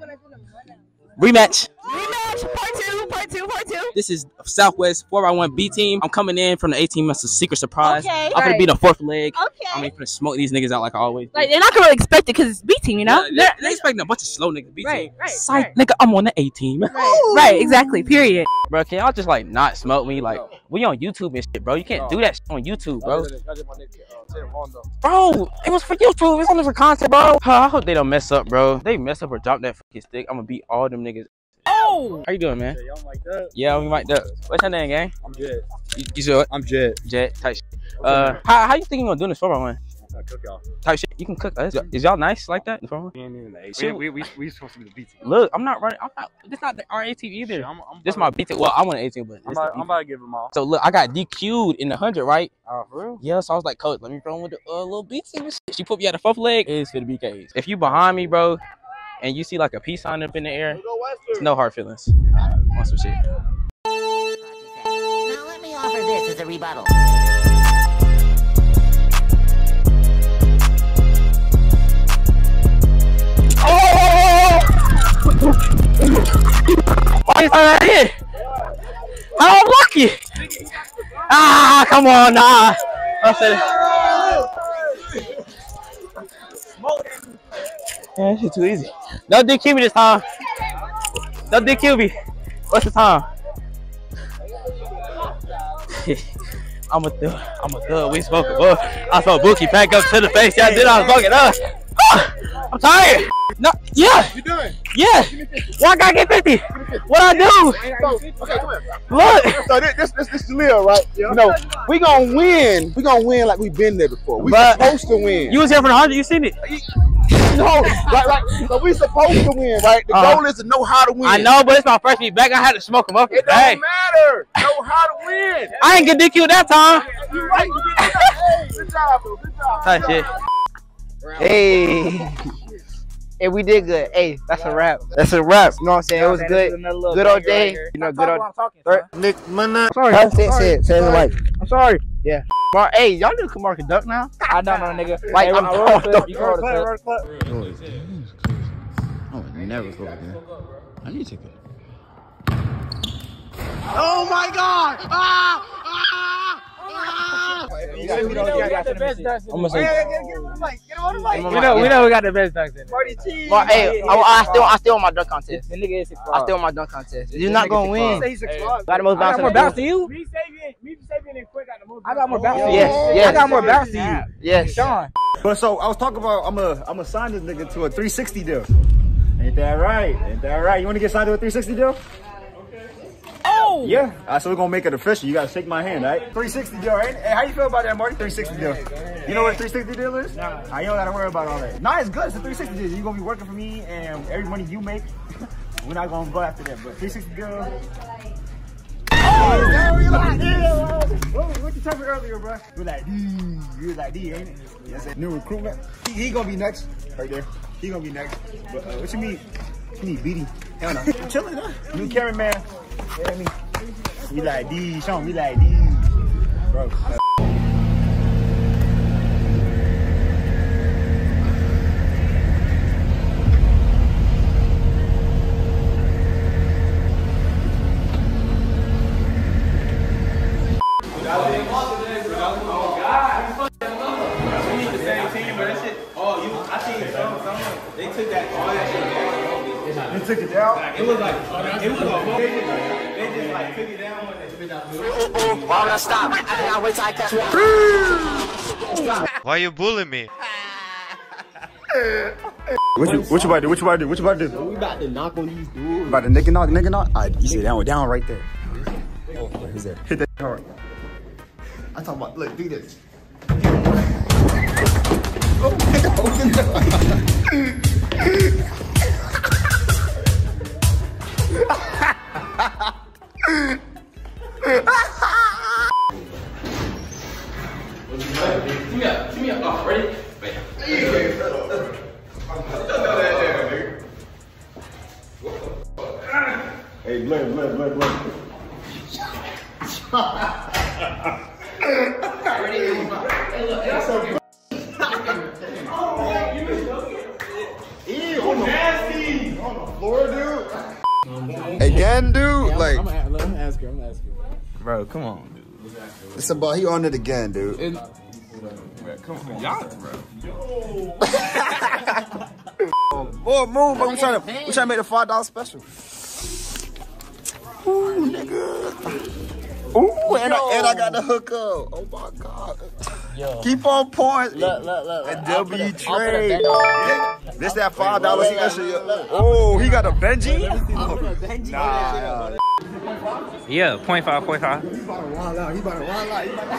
rematch? Rematch part two, part two, part two. This is Southwest four by one B team. I'm coming in from the eighteen months of secret surprise. Okay, I'm right. Gonna be the fourth leg. Okay. I'm gonna smoke these niggas out like I always do. Like they're not gonna really expect it because it's B team, you know? Yeah, they're, they're expecting a bunch of slow niggas. B team. Right, right. Psych, right. Nigga, I'm on the A team. Right, right, exactly. Period. Bro, can y'all just like not smoke me? Like we on YouTube and shit, bro. You can't no. do that shit on YouTube, bro. Bro, it was for YouTube. It's only for content, bro. Huh, I hope they don't mess up, bro. If they mess up or drop that fucking stick, I'm gonna beat all them niggas. Oh, how you doing, man? Yeah, I'm like that. Yeah, we might do. What's your name, gang? I'm Jet. You, you said what? I'm Jet. Jet type shit. Okay, uh, man. how how you think you gonna do this for my one? I cook y'all. Type shit. You can cook us. Is y'all nice like that? We ain't even the A T V. We, we, we, we supposed to be the B T. Look, I'm not running. I'm not. This not the R A T V either. Shit, I'm, I'm this my B T. Well, I want an A T V, but I'm about, I'm about to give them all. So look, I got D Q'd in the hundred, right? Oh, uh, for real? Yeah. So I was like, coach, let me throw with the uh, little B T. She put me at the fourth leg. It's gonna be K. If you behind me, bro, and you see like a peace sign up in the air, it's no hard feelings. Uh, want some shit? Now let me offer this as a rebuttal. Why is that right here? How lucky! Ah, come on, nah. I said. Yeah, that shit too easy. No D Q me this time. No D Q me. What's the time? I'm a thug. I'm a thug. We smoke a book. I saw Bookie back up to the face. Y'all did. I was fucking up. Ah, I'm tired. No. Yeah. You doing? Yeah. Why I gotta get fifty? What I do? Okay, come here. Look. So this this this, this Lil, right? Yeah. You know, we gonna win. We gonna win like we've been there before. We but supposed to win. You was here for the hundred. You seen it? No, like, like, so we supposed to win, right? The uh, goal is to know how to win. I know, but it's my first week back. I had to smoke them up. It don't hey. matter. Know how to win. I ain't get D Q that time. You right. Hey, good job, bro. Good job. Touch it. Hey. Hey, we did good. Hey, that's a wrap. That's a wrap. You know what I'm saying? It was good. Good all day. You know, good all day. I'm sorry. I'm sorry. I'm sorry. Yeah. Mark, hey, y'all knew Mark a duck now? I don't know, nigga. Like, hey, I'm not going to roll the club. I would never go again. I need to go. Oh my God! Ah! Ah! Ah! We know we got the best ducks in it. Get him on the mic. Get him on the mic. We know we know we got the best ducks in it. Party cheese. Mark, hey, I, I still I still on my dunk contest. The nigga is a I still on my dunk contest. You're not gonna win. He's a club. Got the most bounce. I got more bounce to you. Me saving, me saving and quick got the most. I got more bounce. Yes, yes. I got more bounce to you. Yes, Sean. But so I was talking about I'm a I'm a sign this nigga to a three sixty deal. Ain't that right? Ain't that right? You want to get signed to a three sixty deal? Oh! Yeah, uh, so we're gonna make it official. You gotta shake my hand, right? three sixty deal, right? Hey, how you feel about that, Marty? three sixty deal. You know what a three sixty deal is? Nah. I don't gotta worry about all that. Nah, it's good. It's a three sixty deal. You're gonna be working for me, and every money you make, we're not gonna go after that. But three sixty deal. Oh! Damn, we like this. What, what you talking earlier, bro? We're like, D. We're like, D, ain't it? Yes, yeah, new recruitment. He, he gonna be next. Right there. He gonna be next. But uh, what you mean? You need B D. Hell no. Chilling, huh? New cameraman. You know what I mean? We like these, show me like these. Bro. Took it down. Like, it was like it was a they just, they just like took it down when they oh, oh, why would I stop? I gotta wait till I catch one. Why you bullying me? What you what you about to do? What you about to do? What you about to do? So we about to knock on these doors. About to nigga knock, nigga knock. All right, you see that one down right there. Oh, who's there? Hit that hard. I talk about look, do this. Oh, no. Hey, blame, blame, blame, blame. Nasty on the floor, dude. Again, dude. Like, I'm gonna ask her. I'm gonna ask her. Bro, come on, dude. It's about he on it again, dude. It, bro, come on, y'all, bro. Boy, move, but we trying to we trying to make the five dollar special. Ooh, nigga. Ooh, and I, and I got the hookup. Oh my God. Yo. Keep on pouring. Look, look, look. And W trade. Yeah. This that five dollars special. Oh, he got a Benji. Benji. Nah. Yeah, point five, point five. He about to wild out. He about to wild out. He about to.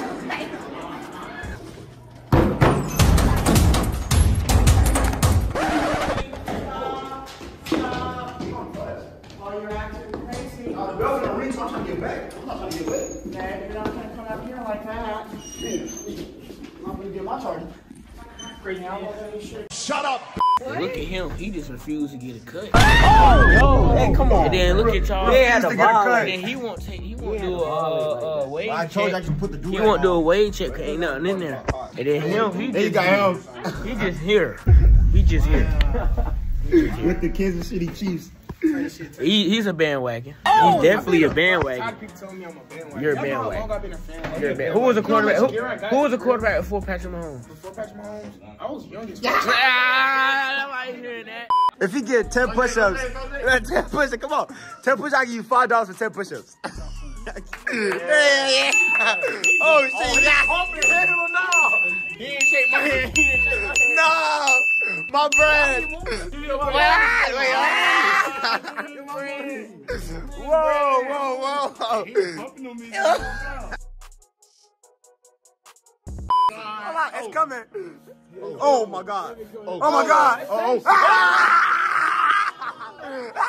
I'm trying to get back. I'm not trying to get wet. Nah, you're not trying to come out here like that. I'm not going to get my charger. Great now. Shut up. What? Look at him. He just refused to get a cut. Oh, yo. Hey, come on. And then look at y'all. He had to get a cut. And he won't take, he won't do a wage check. I told you I could put the dude in. He won't do a wage check because ain't nothing in there. And then him, he just got him. He just here. He just here. With the Kansas City Chiefs. He, he's a bandwagon. Oh, he's definitely a bandwagon. Me I'm a bandwagon. You're a bandwagon. I've been a fan. You're a bandwagon. Who was a quarterback? Who, who was a quarterback before Patrick Mahomes? Before Patrick Mahomes, I was youngest. Ah, nobody hearing that. If he get ten push-ups, ten push-ups. Come on, ten push-ups. I give you five dollars for ten push-ups. yeah. Oh, shit. Oh, yeah. Open handle now. He didn't shake my hand. He didn't shake my hand. No. My bread. Whoa, whoa, whoa. He was pumping on me. It's oh. coming. Oh. Oh, my God. Oh, oh, oh my God. Oh, oh. Ah!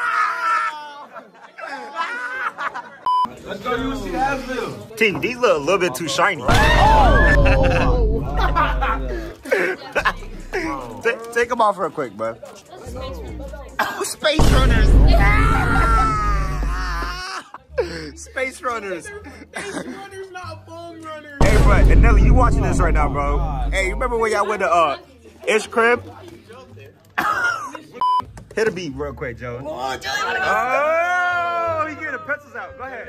Let's go U C Asheville. Team, these look a little bit too shiny. Oh. take, take them off real quick, bro. Oh, Space Runners. Space Runners. Space Runners, not Bone Runners. Hey, bro, and Nelly, you watching this right now, bro. Oh, hey, you remember when y'all went to, uh, Ish Crib? Hit a beat real quick, Joe. Oh, Joey, oh, he getting the pencils out. Go ahead.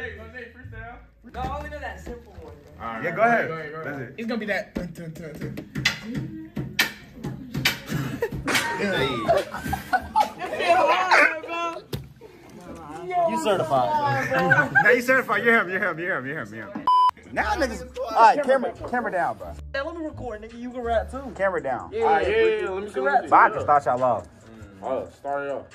No, I only know that simple one. Right, yeah, go ahead. Go ahead, go ahead, go ahead. That's it. It's gonna be that. Dun, dun, dun, dun. You certified. Now you certified. You're him. You're him. You're him. You're him. You're him. Now niggas. All right, camera, camera down, bro. Yeah, let me record, nigga. You can rap too. Camera down. Yeah, all right, yeah, yeah, yeah. Let me see what you do. But I can start y'all off. Oh, start it up.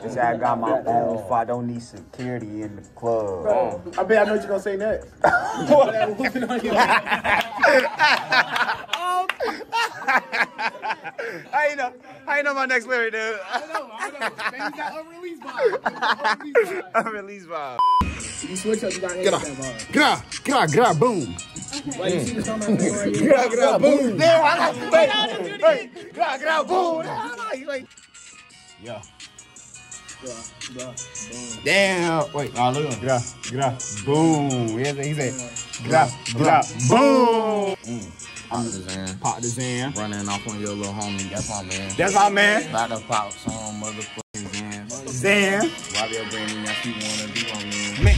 This I got my own if I don't need security in the club. Bro, I bet I know what you're gonna say next. I ain't know. I ain't know my next lyric, dude. I know. I know. Man, you got unreleased vibe. Unreleased vibe. You switch up. You got get off. Get off. Get off. Get off. Boom. Wait, you see the song? Get off. Get off. Boom. There. I like it. Wait. Get off. Get off. Boom. I like it. Yeah. Damn. Wait. Oh, look at him. Get off. Get off. Boom. He said, get off. Get off. Boom. Mm. Pop the Zan. Pop the Zan. Running off on your little homie. That's my man. That's my man. About to pop some motherfucking Zan. Zan. Rob your granny now if you wanna be on me. Man.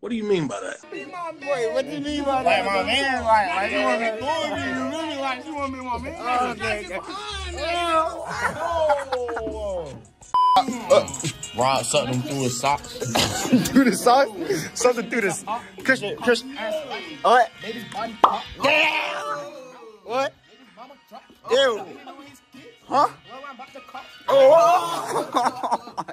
What do you mean by that? Be my boy. What do you mean by that? Like my man. Like, like you want me to go with you. You really like you want me to be my man. Oh, thank you. Oh. Uh, Rob sucked him through his socks. Through the socks? Something through this. Christian, Christian. What? Damn! What? Ew. Huh? Oh!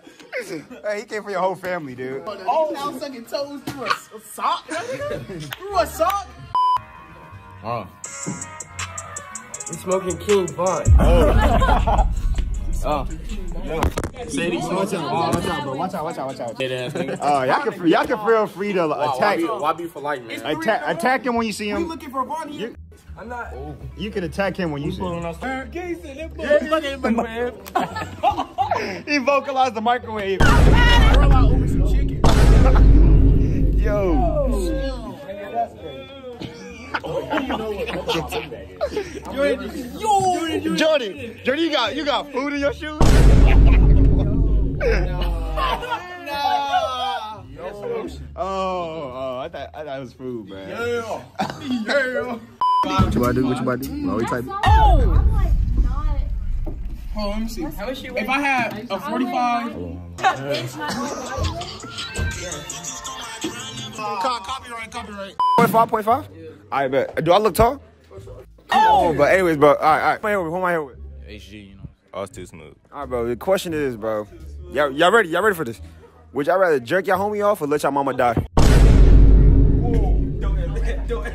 Hey, he came for your whole family, dude. Oh, now sucking toes through a sock? Through a sock? Huh? We smoking King Von. Oh. Oh. Yo. Say these. Watch out, watch out, bro. Watch out, watch out, watch out. Oh, y'all can y'all can feel free to attack. Why be for light, man? Attack, attack him when you see him. We looking for Bonnie. I'm not. You can attack him when you see him. He vocalized the microwave. Yo. Jordan, yo, Jordan, Jordan, you got you got food in your shoes? No, no. Oh, oh, I thought I thought it was food, man. Yeah, yeah. What you about to do? What you about to do? What you type? Oh, I'm like not. Hold on, let me see. How is she? If I had a forty-five. Copyright, copyright. Point five, point five. I bet. Do I look tall? Oh, but anyways, bro. All right, all right. Who am I here with? H G, you know. Austin Smooth. All right, bro. The question is, bro. Y'all, y'all ready? Y'all ready for this? Would y'all rather jerk your homie off or let your mama die? Whoa! Don't don't you gonna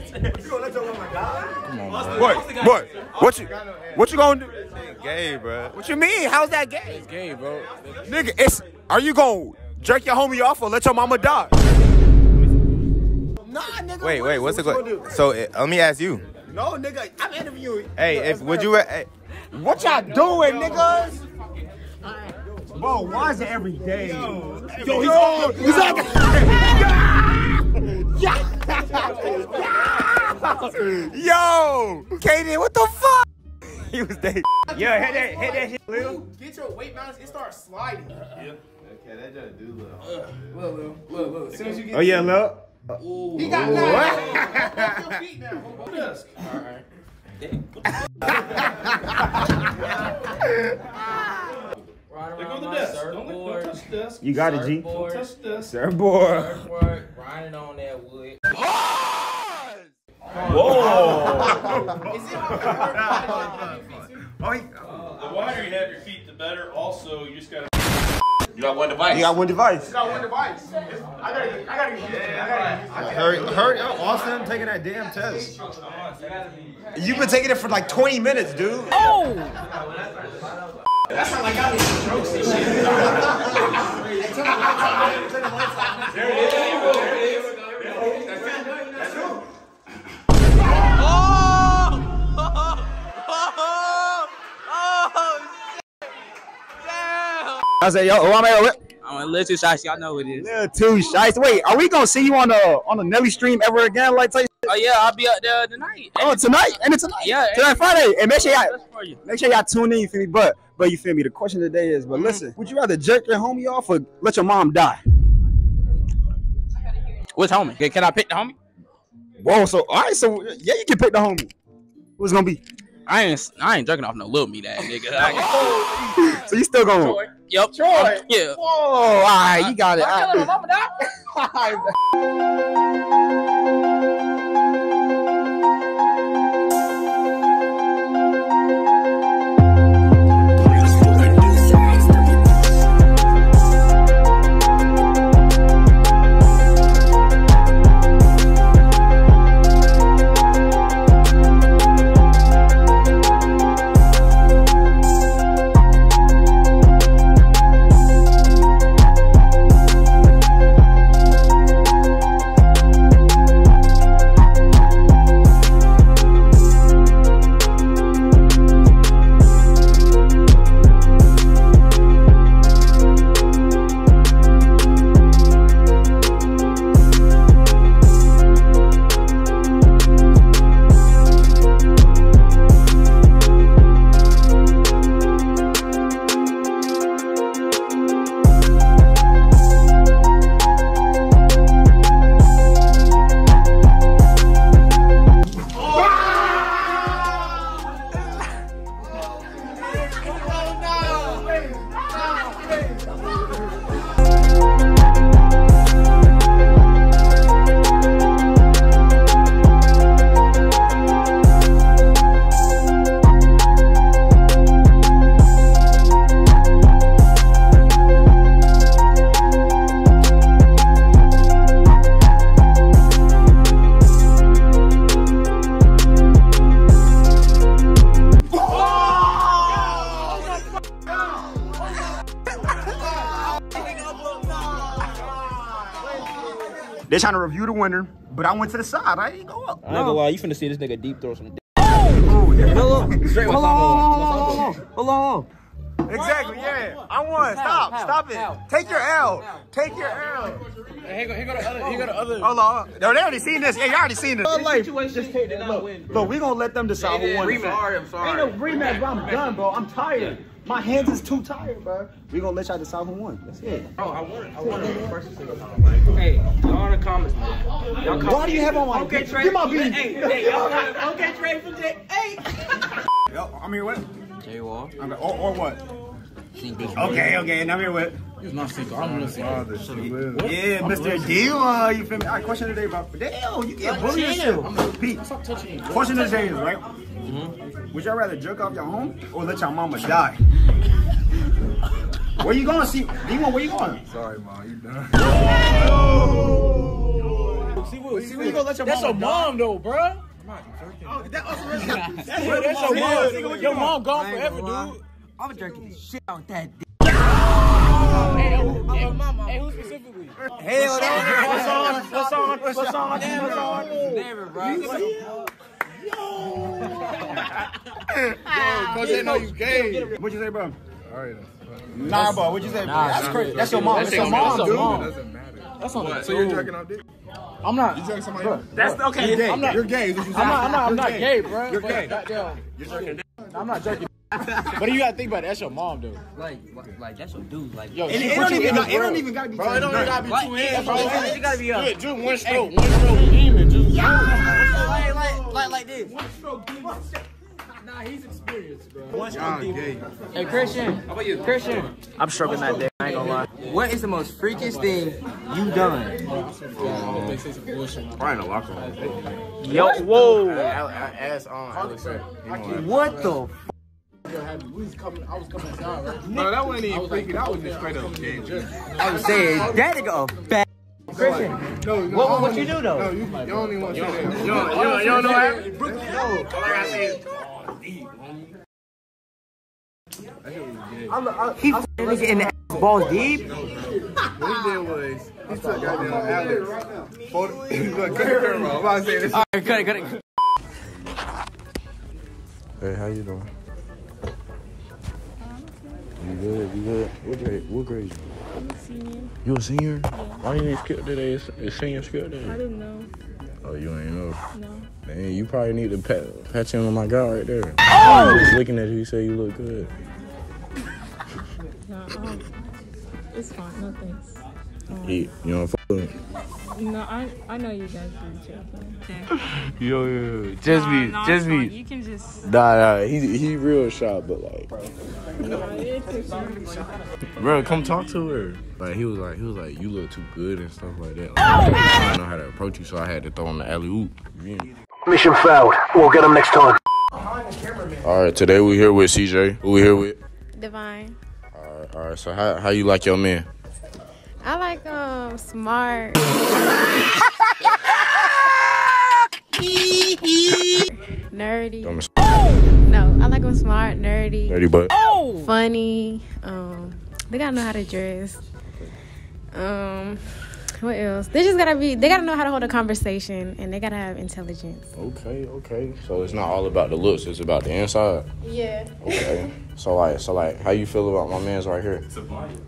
let your mama die? Come on, boy. Boy, what you what you gonna do? It's gay, bro. What you mean? How's that gay? It's gay, bro. Nigga, it's. Are you gonna jerk your homie off or let your mama die? Nah, nigga. Wait, wait, what's it going? So uh, let me ask you. No, nigga, I'm interviewing. Hey, if would you? Hey, what y'all doing, niggas? Bro, why is it every day? Yo, yo, yo, he's, yo. he's like. Yo, Kaden, what the fuck? He was dead. Yo, hit that, hit that shit, Lil. Get your weight balance, it starts sliding. Yeah. Okay, that just do Lil. Lil, Lil, Lil, Lil. As soon as you get. Oh yeah, Lil. Uh, Ooh. He got nine. Your feet now. All right. Right, around there go the my desk. Surfboard. Don't, don't touch the desk. You got it, G. Don't touch the desk. Surfboard. Surfboard. Riding on that wood. Whoa! Is it hard? Oh, he, oh, the wider you have your feet, the better. Also, you just gotta. You got one device. You got one device. You got one device. It's, I gotta get. I gotta get. Yeah, I gotta, I gotta, hurry up, Austin! Taking that damn test. You've been taking it for like twenty minutes, dude. Oh! That's how I got these jokes and shit. There it is. That's it. I said, yo, I'm at a little too shy. Y'all know what it is. Little too shy. Wait, are we gonna see you on the on the Nelly stream ever again? Like, type? Oh yeah, I'll be up there tonight. Oh, and tonight and it's tonight. Yeah, tonight Friday. And make sure y'all make sure y'all tune in. You feel me? But but you feel me? The question of the day is, but mm-hmm. listen, would you rather jerk your homie off or let your mom die? What's homie? Can, can I pick the homie? Whoa. So all right. So yeah, you can pick the homie. Who's gonna be? I ain't I ain't jerking off no little me that nigga. Oh, so you still going? Troy. Yep. Troy. Um, yeah. Whoa! All right, you got it. I, I, I, They're trying to review the winner, but I went to the side. I ain't go up. I ain't gonna lie, you finna see this nigga deep throw some dick. Oh, yeah. Hold on. Straight Hold on. Hold on. Exactly, yeah. I won. Stop. Stop it. Take your L. Take your L. Here go, here go the other. Here go the other. Hold on. No, they already seen this. Hey, you already seen this. Like, just take it. Look, look, we gonna let them decide who won. I'm sorry. I'm sorry. Ain't no rematch, bro. I'm done, bro. I'm tired. My hands is too tired, bro. We gonna let y'all decide who won. That's it. Oh, I want it. I want it. First hey, y'all in the comments. Why do you have on my okay, Trey? Get my beat. Hey, hey, y'all got okay, Trey from J. Hey. Yo, I'm here with J Wall. I'm here, or, or what? Okay, okay, and I'm here with. It's not sick. I'm not sick. Yeah, Mister D one. You feel me? All right, question of the day, bro. Damn, you get bullied and shit. Pete, question of the day is right. Mm-hmm. Would y'all rather jerk off your home or let your mama die? Where you going, see? D one, where you going? Sorry, mom, you done. Oh! Oh! See, what, see, what you gonna let your that's mama your die. Mom, though, bro. I'm not jerking. Oh, that, oh, that's, that's your mom. That's your mom. Your mom gone forever, dude. I'm jerking the shit out that dick. Hey, who specifically? Hell, what's on? What's on? What's on? What's on? Never, bro. Yo! Yo, they know you gay. What you say, bro? All right. Nah, bro. What you say, bro? Nah, that's crazy. That's your mom. That's, that's your mom, dude. Mom. That doesn't matter. That's on that. So you're jerking off dick? I'm not. You jerking somebody else? That's okay. You're gay. I'm not. You're gay. I'm not. I'm not. I'm not gay, bro. You're gay. You're jerking dick. I'm not jerking. But you gotta think about it. That's your mom, dude. Like, like that's your dude. Like, yo, it, it, don't even, it don't even gotta be. Bro, it don't even gotta be two hands, bro. It gotta be up. Do one stroke. One stroke. Demon. Just. Like, like, like this. One stroke, demon. Nah, Nah, he's experienced, bro. What's gay. Hey, Christian. How about you? Christian. I'm struggling that day. I ain't gonna lie. What is the most freakiest thing you done? Um, Brian, a locker room. Yo, whoa. I, I, I ass on. What the? We was coming, I was coming outside, right? No, that wasn't even freaking. That was just straight up gay. I was saying, that nigga a fat. Christian, no, no, what would you do though? No, you, you don't even want to say that. You don't know that? Brooklyn, no. Like I said, he f***ed that nigga in the ass balls deep? What he did was, he took goddamn Alex. Look, cut the camera off. I was saying this. All right, cut it, cut it. Hey, how you doing? You good? You good? What grade? What grade? I'm a senior. You a senior? Yeah. Why you ain't skipped today? It's, it's senior skipped today. I didn't know. Oh, you ain't know? No. Man, you probably need to pat, pat him on my guy right there. Oh! He's looking at you. He say you look good. Nah, no, it's fine. No thanks. Um, yeah, you don't fuck with me. No, I I know you guys do too. Yo, yo, yo, just nah, me, nah, just me. You can just. Nah, nah, he he real shy, but like. Bro, come talk to her. Like he was like he was like you look too good and stuff like that. Like, I don't know how to approach you, so I had to throw in the alley oop. Yeah. Mission failed. We'll get him next time. All right, today we here with C J. Who we here with? Divine. All right, all right. So how how you like your man? I like um smart. Nerdy. No, I like them smart, nerdy. Nerdy butt. Oh. Funny. Um, they gotta know how to dress. Um, what else? They just gotta be. They gotta know how to hold a conversation, and they gotta have intelligence. Okay, okay. So it's not all about the looks; it's about the inside. Yeah. Okay. So like, so like, how you feel about my man's right here?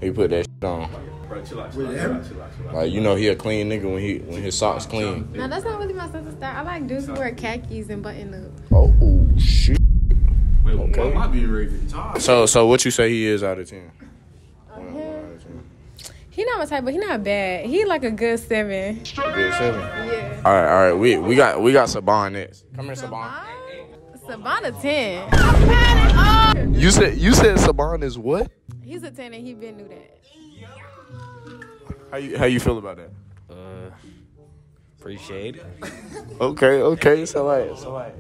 He put that shit on. Bro, chill out, chill out, chill out, chill out, chill out. Like, you know he a clean nigga when he when his socks clean. No, that's not really my sense of style. I like dudes who wear khakis and button up. Oh shit. Wait, okay. Well, might be really so so what you say he is out of ten? Uh, one, one out of ten. He not my type, but he not bad. He like a good seven. A good seven. Yeah. All right, all right. We we got we got Saban next. Come here, Saban. Saban a ten. I'm padding up. You said you said Saban is what? He's a ten and he been knew that. How you, how you feel about that? Uh, appreciate it. Okay, okay. So like, so like,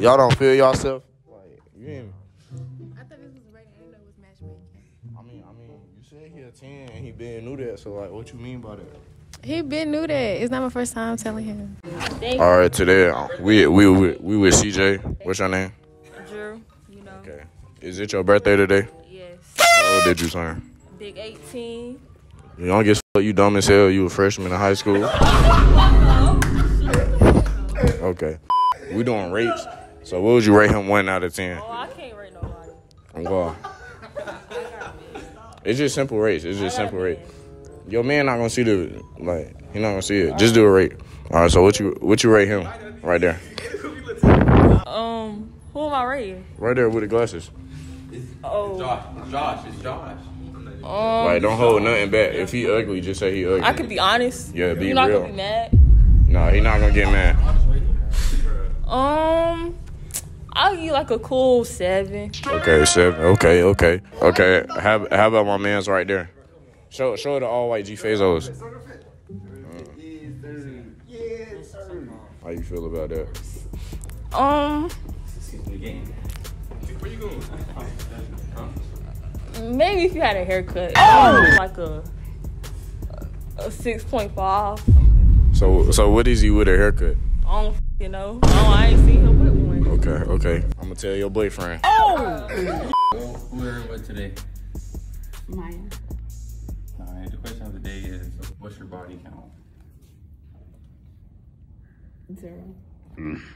y'all don't feel yourself. Like, you ain't. I thought this was a rating. I didn't know it was matchmaking. I mean, I mean, you said he a ten and he been knew that. So like, what you mean by that? He been knew that. It's not my first time telling him. All right, today we we we we with C J. What's your name? Drew. You know. Okay. Is it your birthday today? Yes. How old did you turn? Big eighteen. You don't get you dumb as hell. You a freshman in high school. Okay. We doing rates. So what would you rate him one out of ten? Oh, I can't rate nobody. I'm going. It's just simple rates. It's just simple rates. Your man not gonna see the like. He not gonna see it. Just do a rate. All right. So what you what you rate him right there? Um, who am I rating? Right there with the glasses. Oh, Josh. Josh. It's Josh. Um, like, don't hold nothing back. If he ugly, just say he ugly. I could be honest. Yeah, be real. You're not gonna be mad. No, he not gonna get mad. Um, I'll give you like a cool seven. Okay, seven. Okay, okay, okay. How how about my man's right there? Show show the all white G Fazos. Mm. How you feel about that? Um. Where you going? Maybe if you had a haircut, oh! Like a a six point five. So so what is he with a haircut? I don't f***ing know. No, I ain't seen him with one. Okay, okay. I'm gonna tell your boyfriend. Oh! Who are with today? Maya. All right. The question of the day is, what's your body count? Zero.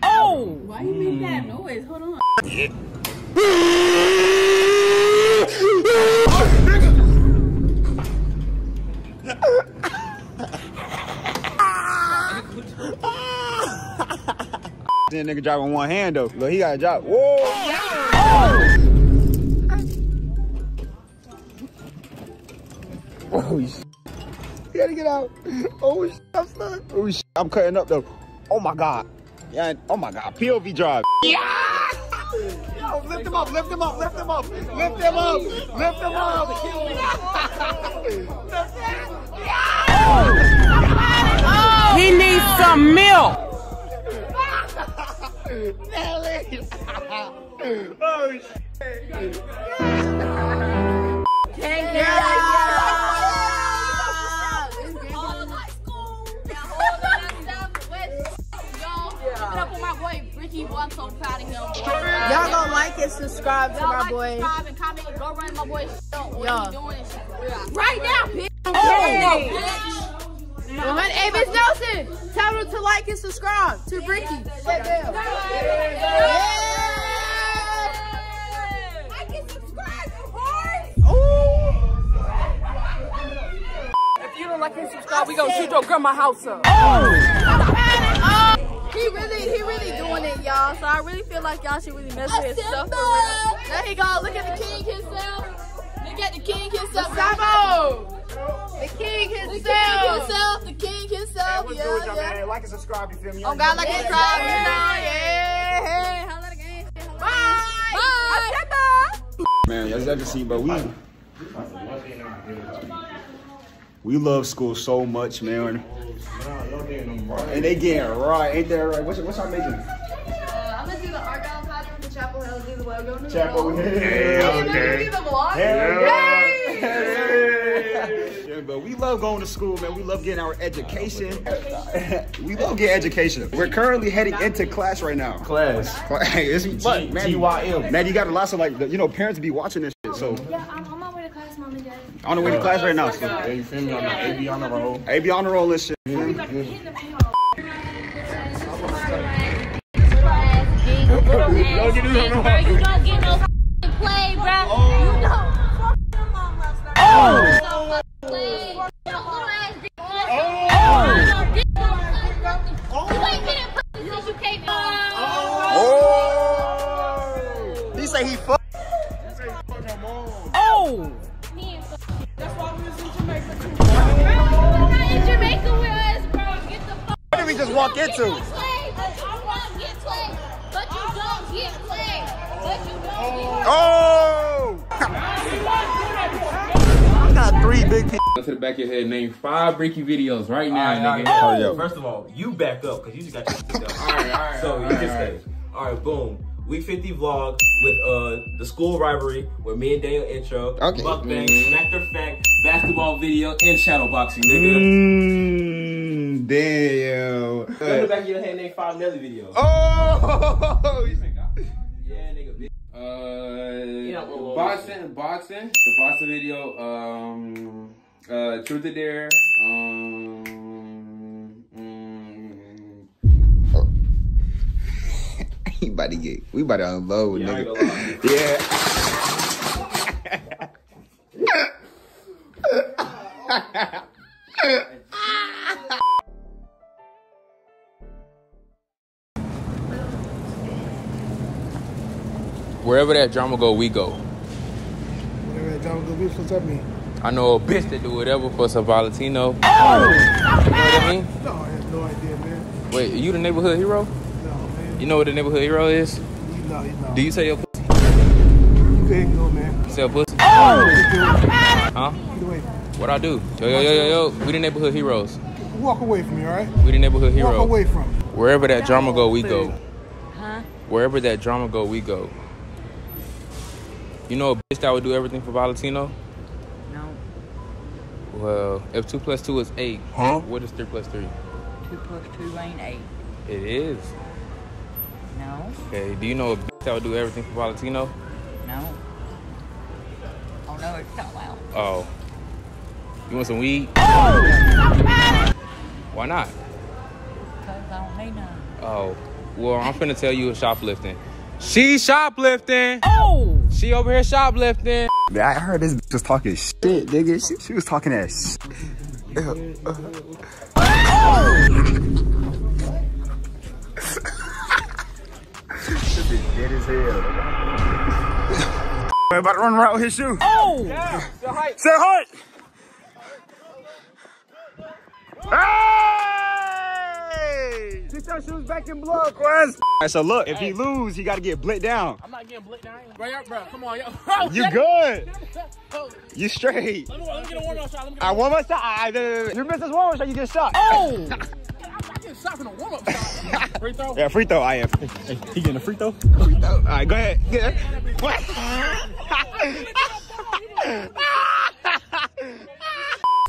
Oh! Why you make that noise? Hold on. Yeah. Oh, nigga. Then nigga drop on one hand though. Look, he got a drop. Whoa! Oh. Oh. Holy shit! You gotta get out. Oh shit! I'm stuck. Oh shit! I'm cutting up though. Oh my god! Yeah! Oh my god! P O V drive. Yeah! lift him up, lift him up, lift him up, lift him up, lift him up, lift him up. Lift him up. Oh. He needs some milk. Nelly! Oh shit! Can't get out! All of high school, that whole last half with y'all. Put up with my boy Bricky one, so proud of him. Y'all gonna like and subscribe to my boy. Y'all like, subscribe, and comment. Go run my boy. What you doing and shit? Right now, bitch! Oh! One Avis Nelson, tell them to like and subscribe to Bricky. Yeah. Like and subscribe, you whores. If you don't like and subscribe, we gonna shoot your grandma house up. Oh. Oh. He really, he really doing it, y'all. So I really feel like y'all should really mess with his stuff for real. There he go. Look at the king himself. Look at the king himself. Masambo. The king himself. The king himself. The king himself. Hey, yeah, yeah. Man. Like and subscribe, you feel me? Oh, God, like and subscribe, you know, yeah. Hey, holla the game. Bye. Bye. Man, as y'all can see, but we, we love school so much, man. And they getting right. Ain't that right? What's, what's our major? Uh, I'm going to do the Argyle pattern for Chapel Hill. Do the logo. The Chapel Hill. Hey, okay. Do the vlog. Hey. Hey. Yeah, but we love going to school, man. We love getting our education. We love getting education. We're currently heading into class right now. Class. Hey, it's G Y M. Man, man, you got a lot of, like, you know, parents be watching this shit, so. Yeah, I'm on my way to class, Mom and Dad. On the way to class right now. So. Yeah, you feel me? I'm not A B on the roll. A B on the roll and shit. Yeah, yeah. Don't get no play, bro. You don't get no play, bro. You don't. Oh! Oh! Oh! He say he fuck. Oh! He ain't fuck. That's why we was in Jamaica too. Bro, we're not in Jamaica with us, bro. Get the fuck. What did we just walk into? You don't get played, but you don't get played, but you don't get played. Oh! Three big people. Go to the back of your head, name five Bricky videos right now, all right, nigga. All right, oh, yeah. First of all, you back up because you just got your shit up. All right, all right. So, all right, you just all right. all right, boom. Week fifty vlog with uh the school rivalry with me and Daniel intro. Okay. Mukbang, mm. Matter of fact, basketball video, and shadow boxing, nigga. Mm, damn. Go to the back of your head, name five Nelly videos. Oh! Yeah, nigga, bitch. Uh, yeah, well, boxing, boxing, the boxing video, um, uh, truth or dare, um, um oh. You about to get, we about to unload, yeah, nigga. Yeah. Wherever that drama go, we go. Wherever that drama go, bitch, what's up, man? I know a bitch that do whatever for some Valentino. Oh! You know what I mean? No, I have no idea, man. Wait, are you the neighborhood hero? No, man. You know what the neighborhood hero is? No, you know. Do you say your pussy? You can't go, man. You say your pussy? Oh! Huh? What I do? Yo, yo, yo, yo, yo. We the neighborhood heroes. Walk away from me, all right? We the neighborhood heroes. Walk away from me. Wherever that drama go, we go. Huh? Wherever that drama go, we go. You know a bitch that would do everything for Valentino? No. Well, if two plus two is eight, huh? What is three plus three? Two plus two ain't eight. It is. No. Okay, do you know a bitch that would do everything for Valentino? No. Oh no, it's not loud. Oh. You want some weed? Oh! Why not? Because I don't hate none. Oh. Well, I'm finna tell you a shoplifting. She shoplifting! Oh! She over here shoplifting. Man, I heard this bitch was talking shit, nigga. She, she was talking that shit. This bitch dead as hell. I'm about to run around with his shoe. Oh! Yeah, say height. Say height! Hey! get your shoes back in blood, Quest. All right, so look, if hey. he lose, he got to get blit down. I'm not getting blit down. Bro, bro, come on. Bro, you good. You straight. Let me, let me get a warm-up shot. Let me get a warm-up shot. All right, warm-up shot. You missed this warm-up shot, you get shot. Oh! I'm getting shot from a warm-up shot. Free throw? Yeah, free throw, I am. Hey, hey, he getting a free throw? Free throw. All right, go ahead. Get it.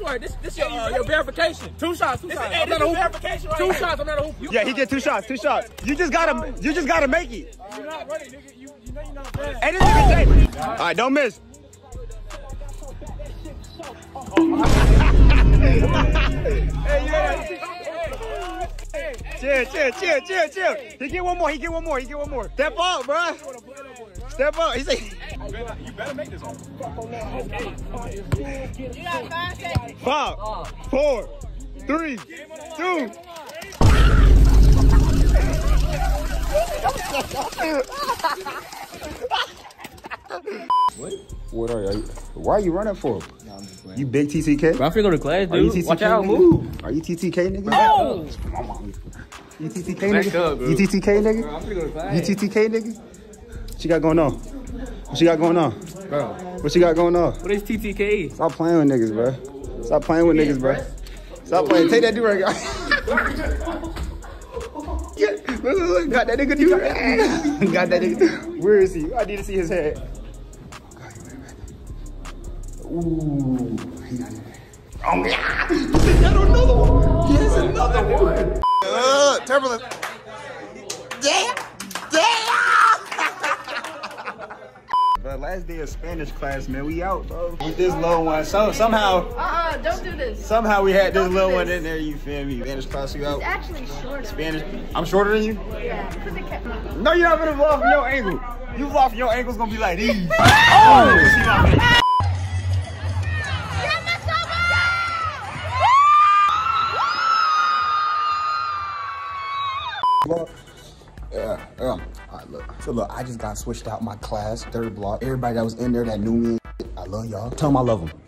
What? This, this your, uh, your verification. Two shots, two this shots. Is, hey, this is verification right two right. shots, I'm not a hoop. You yeah, he did two shots, two shots. You just gotta, you just gotta make it. You're not ready, nigga. You, you know you're not ready. Hey, this is insane. All right, don't miss. Chill, chill, chill, chill, chill. He get one more, he get one more, he get one more. Step up, bruh. Step up. He say. You better, you better make this one. You got five seconds. Five, four, three, two. What? What are you? Why are you running for him? No, I'm just playing. You big T T K? Bro, I'm finna go to class, dude. Are you T T K, watch out, move. Are you T T K, nigga? No. You T T K, nigga? You T T K, nigga? Bro, I'm finna go to class. You T T K, nigga? What you got going on? What you got going on? Bro. What you got going on? What is T T K? Stop playing with niggas, bro. Stop playing with niggas, bro. Stop playing. Take that dude right now. Yeah. Got that nigga dude. Got that nigga. Where is he? I need to see his head. Ooh. He got it. Oh, yeah. He got another one. He has another one. Uh, turbulence. Yeah. But last day of Spanish class, man, we out, bro. With this little one, so somehow. Uh, don't do this. Somehow we had this little this. one in there. You feel me? Spanish class, you out. It's actually shorter. Spanish, I'm shorter than you. Yeah, because it kept me. No, you're not gonna vlog from your angle. You vlog from your angle's gonna be like these. Oh. Yeah, yeah. All right, look. So look, I just got switched out my class, third block. Everybody that was in there that knew me, I love y'all. Tell them I love them.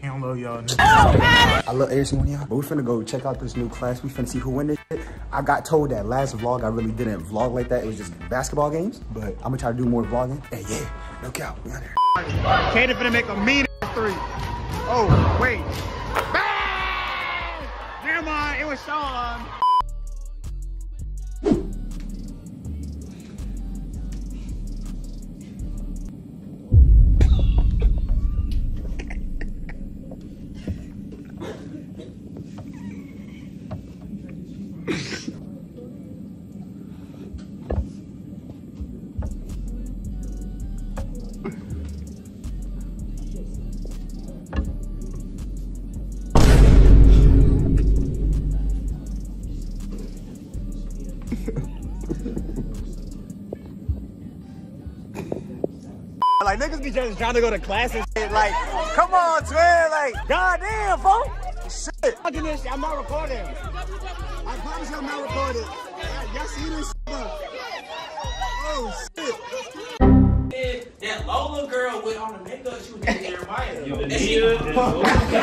He don't love y'all. I love every single one of y'all. But we finna go check out this new class. We finna see who win this shit. I got told that last vlog I really didn't vlog like that. It was just basketball games. But I'm gonna try to do more vlogging. Hey, yeah, no cow. We out here. Kaden finna make a mean three. Oh, wait. Bang! Never mind, it was Sean. Like, niggas be just trying to go to class and shit. Like, come on, twin. Like, goddamn, folks. Shit. I'm not recording. I promise you I'm not recording. Y'all see this shit, bro? Oh, shit. That Lolo girl with on the makeup, she was in Jeremiah. Yo, and she, look, look, and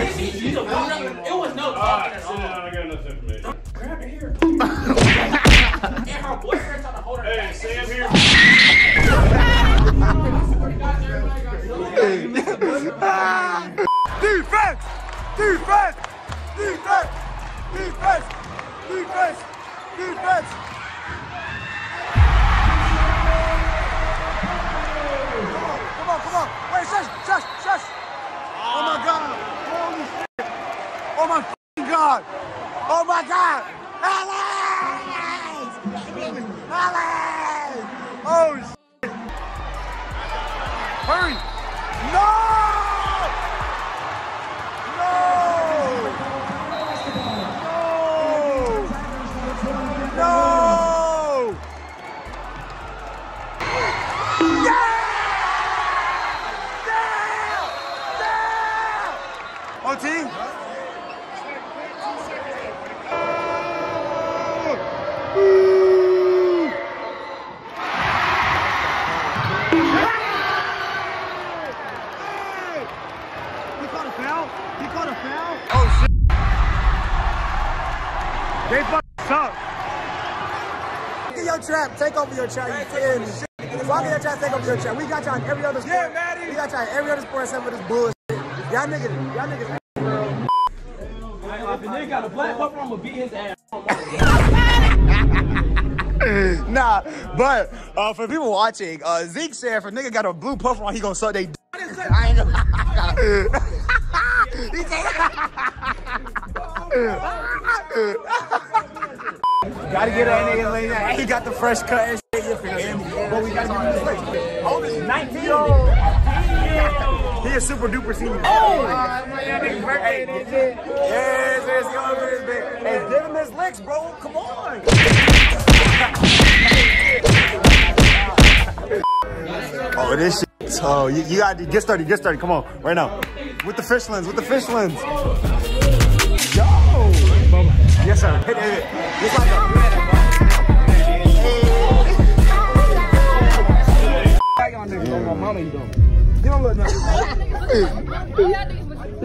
then she, she was up. It was no talking at all. I got enough information. Grab her hair. And her boyfriend tried to hold her back. Hey, Sam here. Defense! Defense! Defense! Defense! Defense! Defense! Come on, come on! Wait, shush! Shush! Shush! Oh my god! Holy shit! Oh my god! Oh my god! Alex! Alex! Oh shit! Hurry! No! He caught a foul. He caught a foul. Oh shit! They fucking suck. Get your trap. Take over your trap, you kids. Why can't y'all take over your trap? We got y'all in every other sport. Yeah, Maddie. We got y'all in every other sport except for this bullshit. Y'all niggas, y'all niggas. If the nigga got a black buffer, I'm gonna beat his ass. Nah, but uh, for people watching, uh, Zeke said if a nigga got a blue puffer on, he gonna suck they d. I ain't gonna. Gotta get that nigga laid out. He got the fresh cut and shit. But we gotta get this oh, this nineteen year old. He is super duper senior. Oh! Uh, hey, yes, yes, yes, yes. Hey, give him his licks, bro. Come on. Oh, this shit. So, you, you got to get started, get started. Come on, right now. With the fish lens, with the fish lens. Yo! Yes, sir. Hit it. Just like a...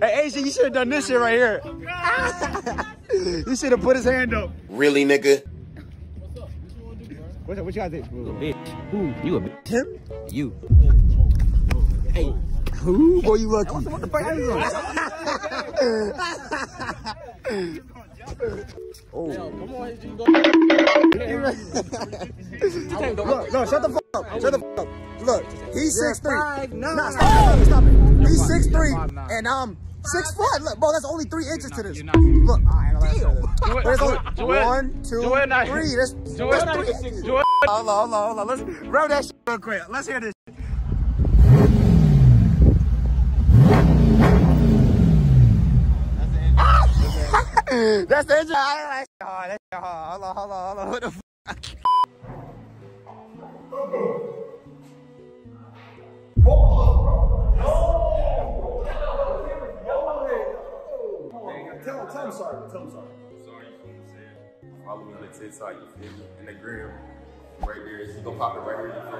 Hey, A Z, you should have done this shit right here. You should have put his hand up. Really, nigga? What's up? What's up? What you guys think? Bitch. Who? You a bitch. Him? You. Hey. Who? Boy, you lucky. What the fuck is this? Oh. Yo, come on, A Z, go. Look, no, shut the fuck up. Shut the fuck up. Look, he's six three. No, nah, stop it, stop it. He's six three, and I'm six foot. Look, bro, that's only three inches to this. Look, I ain't there's only one, two, three. That's three inches. Hold on, hold on, hold on. Let's grab that shit real quick. Let's hear this. That's the engine. I like hard. That's your hard. Hold on, hold on, hold on. What the fuck? Tell him, tell him sorry. Tell him sorry. Sorry, you feel what I'm saying? Follow me on the TikTok, you feel me? And the grill. Right there. It's gonna pop it right here, you feel what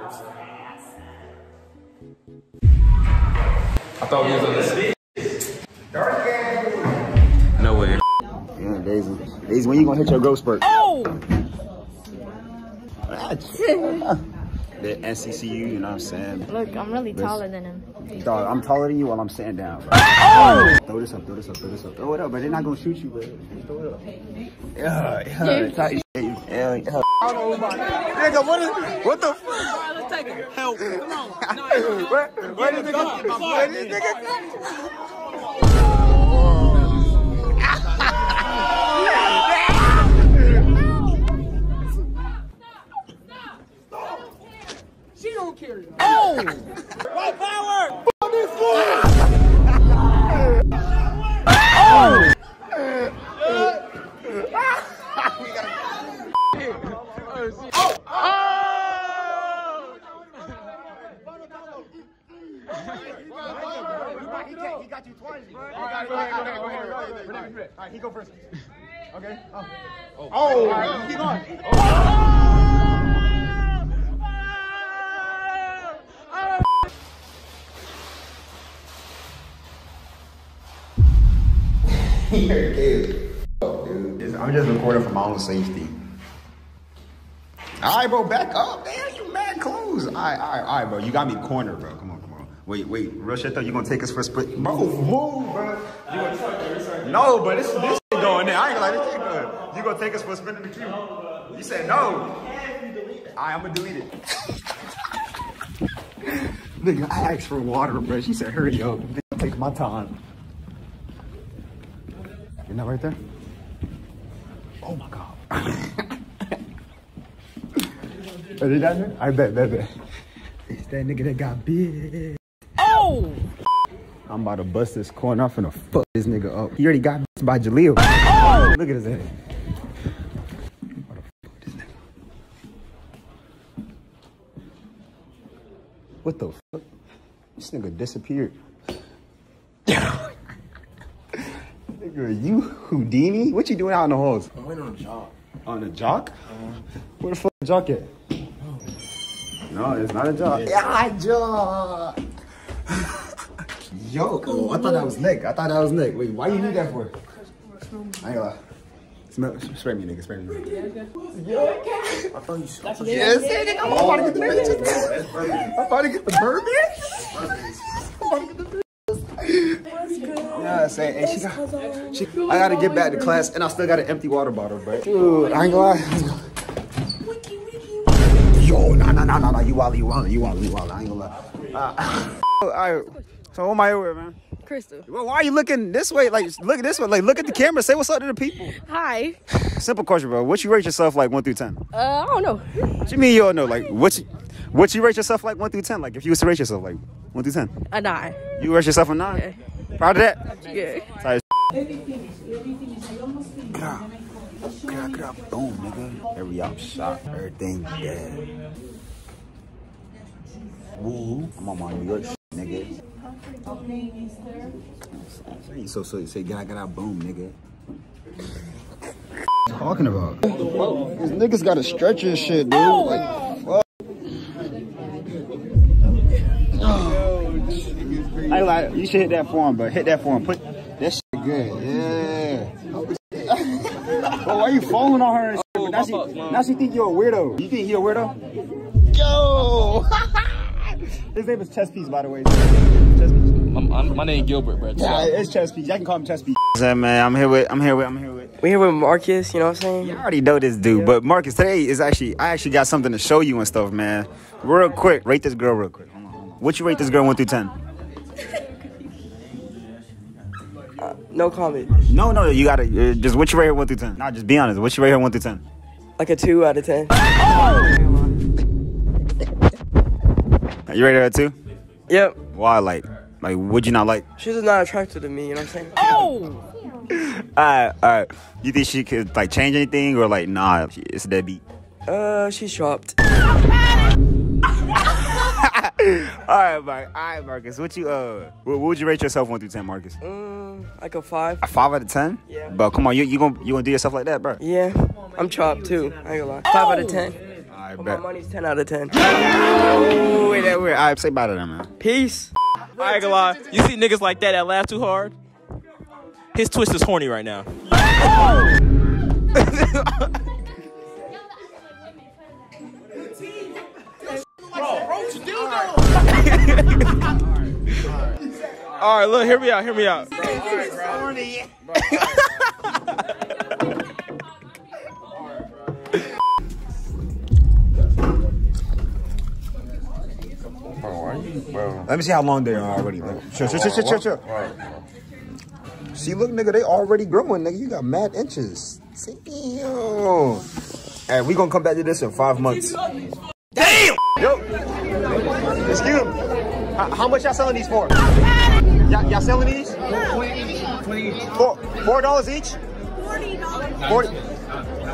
I'm saying? I thought we was on the stick. Dark game. No way. Daisy, Daisy, when you gonna hit your growth spurt? Oh! The N C C U, you know what I'm saying? Look, I'm really this, taller than him. Dog, I'm taller than you while I'm sitting down. Bro. Oh! Throw this up, throw this up, throw this up. Throw it up, but they're not gonna shoot you, bro. Throw it up. Yeah, yeah, yeah, yeah. Nigga, what is, what the fuck? Alright, let's take it. Help. Come on. No, no, where, where did this nigga? Where did this nigga? Oh! White power! On this floor! Oh! We gotta oh! Oh! Oh! He can't, he got you twice, bro. Alright, go ahead, go ahead, go ahead. Alright, he go first. Okay? Oh! Oh! Oh. Alright, keep going! Oh. Oh. You're dude. Oh, dude. I'm just recording for my own safety. Alright, bro, back up. Damn, you mad close. Alright, alright, alright, bro. You got me cornered, bro. Come on, come on. Wait, wait. Real shit, though. You gonna take us for a split? Bro, move, bro. You gonna... sorry, sorry. No, but this, this shit going there. I ain't gonna lie. This shit good. You gonna take us for a spin in the queue? You said no. Alright, I'm gonna delete it. Nigga, I asked for water, bro. She said, hurry up. Take my time. Isn't that right there? Oh my god. Are they down there? I bet, bet, bet. It's that nigga that got big. Oh! I'm about to bust this corner. I'm finna fuck this nigga up. He already got bitched by Jaleel. Oh! Look at his head. I'm about to fuck this nigga. What the fuck? This nigga disappeared. Nigga, you Houdini? What you doing out in the halls? I'm waiting on a jock. On a jock? Uh, Where the fuck is jock at? Oh. No, it's not a jock. Yeah, yeah a jock! Yo, oh, I thought that was Nick. I thought that was Nick. Wait, why you need that for? I ain't gonna lie. Smell, spray me, nigga. Spray me, nigga. Yeah. I thought you saw it. Yes, nigga. I'm about to get the bitches. I'm about to get the burgers. I'm about to get the bitches. You know what I'm saying? Hey, she got, she, I gotta get back to class, and I still got an empty water bottle, bro. Dude, I ain't gonna lie. Yo, nah, nah, nah, nah, nah. You wild, you wild, you wild, you wild. I ain't gonna lie. Uh, all right. So what am I over, man? Crystal. Well, why are you looking this way? Like, look at this way. Like, look at the camera. Say what's up to the people. Hi. Simple question, bro. What you rate yourself like one through ten? Uh, I don't know. What you mean you don't know? Like, what you, what you rate yourself like one through ten? Like, if you was to rate yourself like one through ten? A nine. You rate yourself a nine? Yeah. Proud of that? Yeah. Tight as everything, everything is almost finished. Crack it up, boom, nigga. Every op shot, everything dead. Woo, I'm on my New York shit, nigga. I ain't so silly. Say, get out, get out, boom, nigga. What talking about? Whoa. These niggas gotta stretch this shit, dude. Oh. Like, fuck. Oh. I like, you should hit that form, but hit that form. Put that shit good, yeah. Bro, why you falling on her and shit? Oh, now, she, fuck, now she think you're a weirdo. You think he a weirdo? Yo! His name is Chess Piece, by the way. Chess Piece. I'm, I'm, my name is Gilbert, bro. Yeah, it's Chess Piece. Y'all can call him Chess Piece. Hey, man, I'm here with, I'm here with, I'm here with. We're here with Marcus, you know what I'm saying? Yeah, I already know this dude, yeah. But Marcus, today is actually, I actually got something to show you and stuff, man. Real quick. Rate this girl real quick. Hold on, hold on. What you rate this girl one through ten? Uh, no comment. No, no, you gotta uh, just what you rate her one through ten. Nah, just be honest. What you rate her one through ten? Like a two out of ten. Oh! You rate her a two? Yep. Why? Like, like, would you not like? She's just not attracted to me. You know what I'm saying? Oh! All right, all right. You think she could like change anything or like nah? She, it's a deadbeat. Uh, she's shopped. Alright, Mark. Alright, Marcus. What you uh what, what would you rate yourself one through ten, Marcus? Um like a five. A five out of ten? Yeah. Bro, come on, you you gonna you gonna do yourself like that, bro. Yeah. I'm chopped too. I ain't gonna lie. Oh! Five out of ten. Alright, bro. My money's ten out of ten. Ooh, wait, that weird. Alright, say bye to them, man. Peace. I ain't gonna lie. You see niggas like that that laugh too hard? His twist is horny right now. Oh! All right, look, hear me out, hear me out. Bro, all right, bro. All right, bro. Bro, are you, bro? Let me see how long they are already. Chill, chill, chill, chill, chill. See, look, nigga, they already growing, nigga. You got mad inches. Damn. Hey, we gonna come back to this in five months. Damn. Yo. Excuse me. How, how much y'all selling these for? Y'all selling these? twenty dollars. Four, four dollars each? forty dollars. Forty.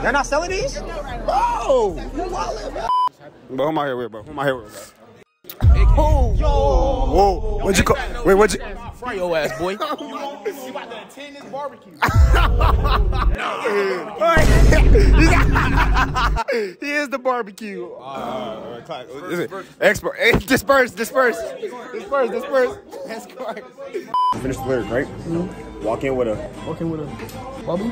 They're not selling these? Bro, who wallet, bro? Bro, who am I here with, bro? Who am I here with, bro? Oh, yo. Whoa. What'd you call? Wait, what'd you? Fry your ass, boy. You about to attend this barbecue? No. He is the barbecue. Uh, Expert. Disperse, disperse, disperse, disperse. That's correct. Finish the lyric, right? Mm-hmm. Walk in with a. Walk in with a. Bubble.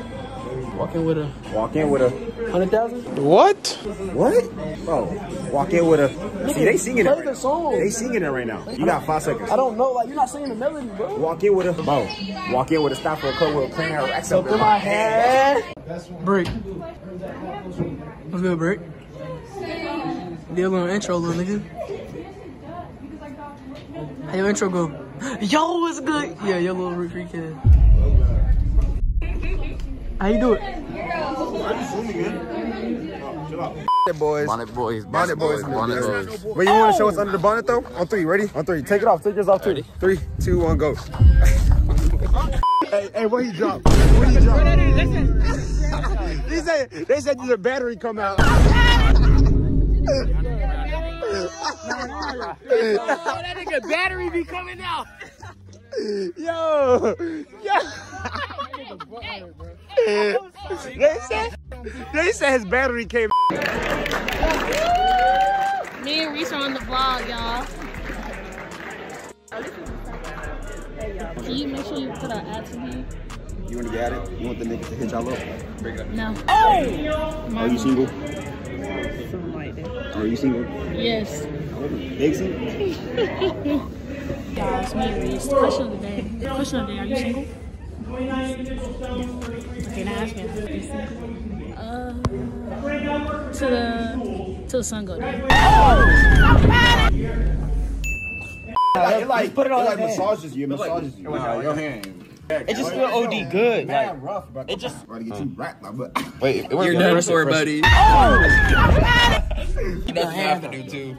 Walk in with a. Walk in with a. Hundred thousand. What? What? Bro, walk in with a. See, they singing it. Play the song. They singing it right now. You got five seconds. I don't know. Like, you're not singing the melody, bro. Walk in with a. Bro, walk in with a. Stop for a cover. Playing her racks up in my head. Break. What's good, break? Get a little intro, little nigga. How your intro go? Yo, what's good? Yeah, your little recruit kid. How you doing? Bonnet boys. Bonnet boys. Bonnet boys. Bonnet boys. Wait, you want to show us under the bonnet though? On three, ready? On three. Take it off. Take yours off. Three, three, two, one, go. Hey, hey, what he dropped? What he dropped? No, no, no, listen. They said they said there's a battery come out. That nigga battery be coming out. Yo, yo. They said, they said his battery came. Me and Reese are on the vlog, y'all. Can you make sure you put our ad to me? You want to get at it? You want the niggas to hit y'all up? Break it up. No. Oh! Are you single? Something like that. Are you single? Yes. Big single? Yeah, it's me, Reese. Question of the day. Question of the day, are you single? Okay, now ask me. Are you single? Uh, to the, to the sun go down. Oh! Like, it like, put it on it like massages you, massages you. Nah, your hand. It just feel O D good. Man, rough, bro. It just. Trying to get you wrapped, my butt. Wait, it you're done for, buddy. Oh! You know what I have to do too.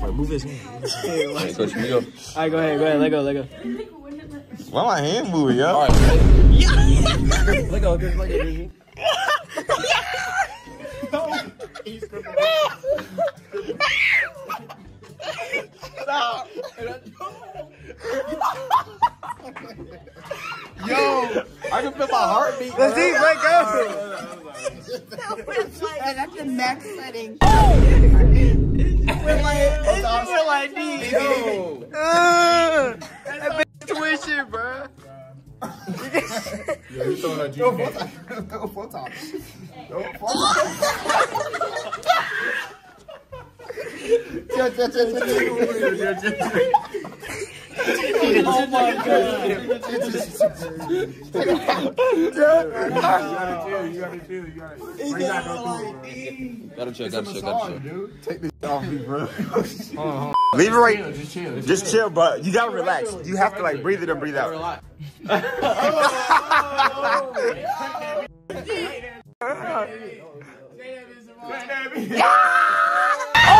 Wait, move this hand. Alright, go ahead, go ahead, let go, let go. Why my hand moving, yo? Alright, let go, let go. No, he's crippled. Stop. Yo, I can feel my heartbeat. Let's eat, let go. That's the max setting. We're like, it's yo. That bitch twitching, bro. Yo, you throwing her G. Go full top. Go full top. Oh my god. You gotta chill, you gotta chill. You gotta chill, gotta chill, gotta chill. Take this off me, bro. Leave it right. Just chill, just chill, but you gotta relax. You have to like breathe it and breathe out.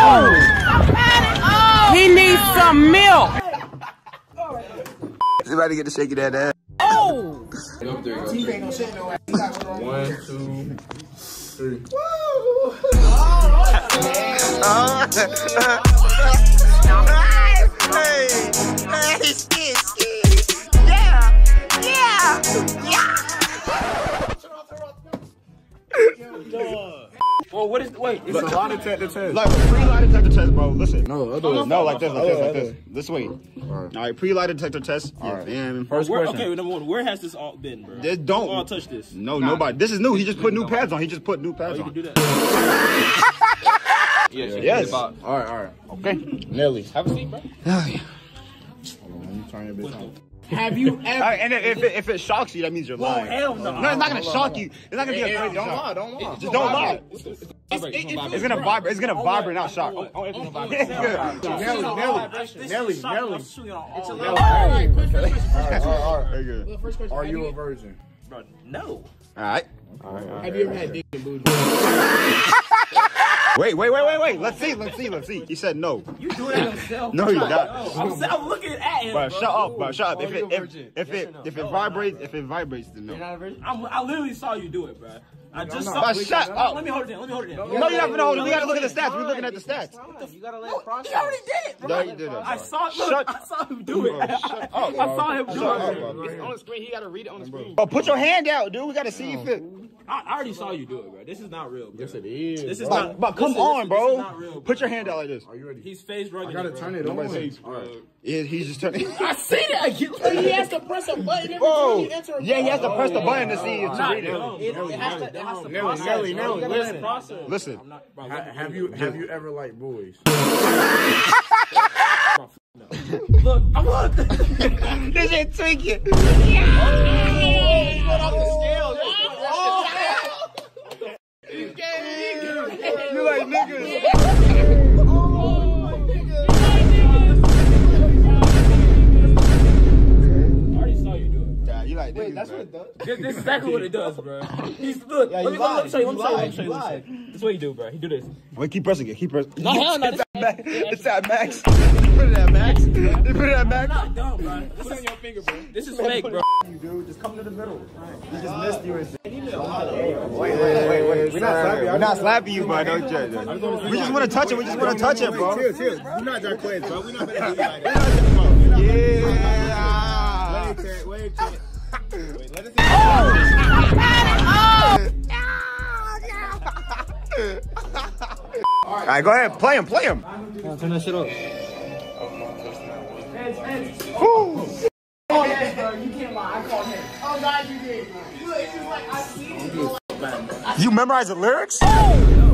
Oh! He needs some milk! Somebody get to shake that ass. Oh! One, two, three. Woo! Oh, hey! Hey! Skid, skid! Yeah! Yeah! Yeah! Well, what is, wait, it's like, a lie detector test. Like, pre-lie detector test, bro, listen. No, other no, like this, like this, like this. This way. All right, right pre-lie detector test. All right. And first where, question. Okay, number one, where has this all been, bro? This don't. Don't touch this. No, nah. Nobody. This is new. He just put new pads on. He just put new pads oh, on. You can do that. Yes. Yes. All right, all right. Okay. Nelly. Have a seat, bro. Oh, yeah. Hold on, let me turn your bitch off. Have you ever? Right, and if it, if it shocks you, that means you're lying. Well, hell no. No, it's not gonna hold shock on, you. It's not gonna it, be a crazy don't shock. Lie, don't lie. It's just don't lie. It's, it's, it's, it's, it's gonna vibrate. It's gonna vibrate, not shock. Oh, oh, it's gonna vibrate. Nelly, Nelly, Nelly, Nelly. It's a little. All right, quick question. All right, good. First question. Are you a virgin? Bro, no. All right. All right. Have you ever had dick and booty? Wait, wait, wait, wait, wait. Let's see, let's see, let's see. He said no. You do that yourself. No, you're not. I'm, I'm looking at him. Bro, shut up, bro. Shut up. If it, if, if yes it, no? If it no, vibrates, not, if it vibrates, then no. You're not a virgin? I'm, I literally saw you do it, bro. I just no, no. saw. Shut up. up. Let me hold it in. Let me hold it in. No, you're not gonna hold it. We gotta look at the stats. We're looking at the stats. You gotta let it process. He already did it, bro. No, you didn't. I saw. Look, I saw him do it. I saw him do it. It's on the screen. He gotta read it on the screen. Oh, put your hand out, dude. We gotta see if it. I already saw you do it, bro. This is not real, bro. Yes, it is. This is but, not. But come this on, is, bro. This is not real, bro. Put your hand out like this. Are you ready? He's face rugged. I gotta turn it on. Right. Yeah, he's just turning. I see that. He has to press a button every time you enter. Yeah, he has to press the button to see if to read it. It has to. It has to process. Nelly, Nelly, Nelly. Listen. Have you have you ever liked boys? Look, I'm look. This shit tweaking. Get off the scale. You like niggas. Oh, niggas. I already saw you do it. Nah, you like niggas. Wait, that's bro. What it does? This, this is exactly what it does, bro. He's look. Yeah, let me go show you. Let me show you. That's what, what you do, bro. He do this. Wait, keep pressing it. Keep pressing. No, hell no. It's, no, it's, no, it's at max. You put it at max. You put it at max. I'm not dumb, bro. Put it on your finger, bro. This is fake, bro. You do. Just come to the middle. Right. You just missed you. And Wait, wait, wait, wait. We're not slapping you. We're not slapping you, bro. Don't judge. We just want to touch it. We just want to touch it, bro. Cheers, cheers. We're not done playing, bro. We're not going to do that. Yeah. Wait, wait, wait. Wait, let us see. Oh! All right, go ahead. Play him. Play him. Turn that shit off. Oh, no. That's not one. You memorize the lyrics? Oh!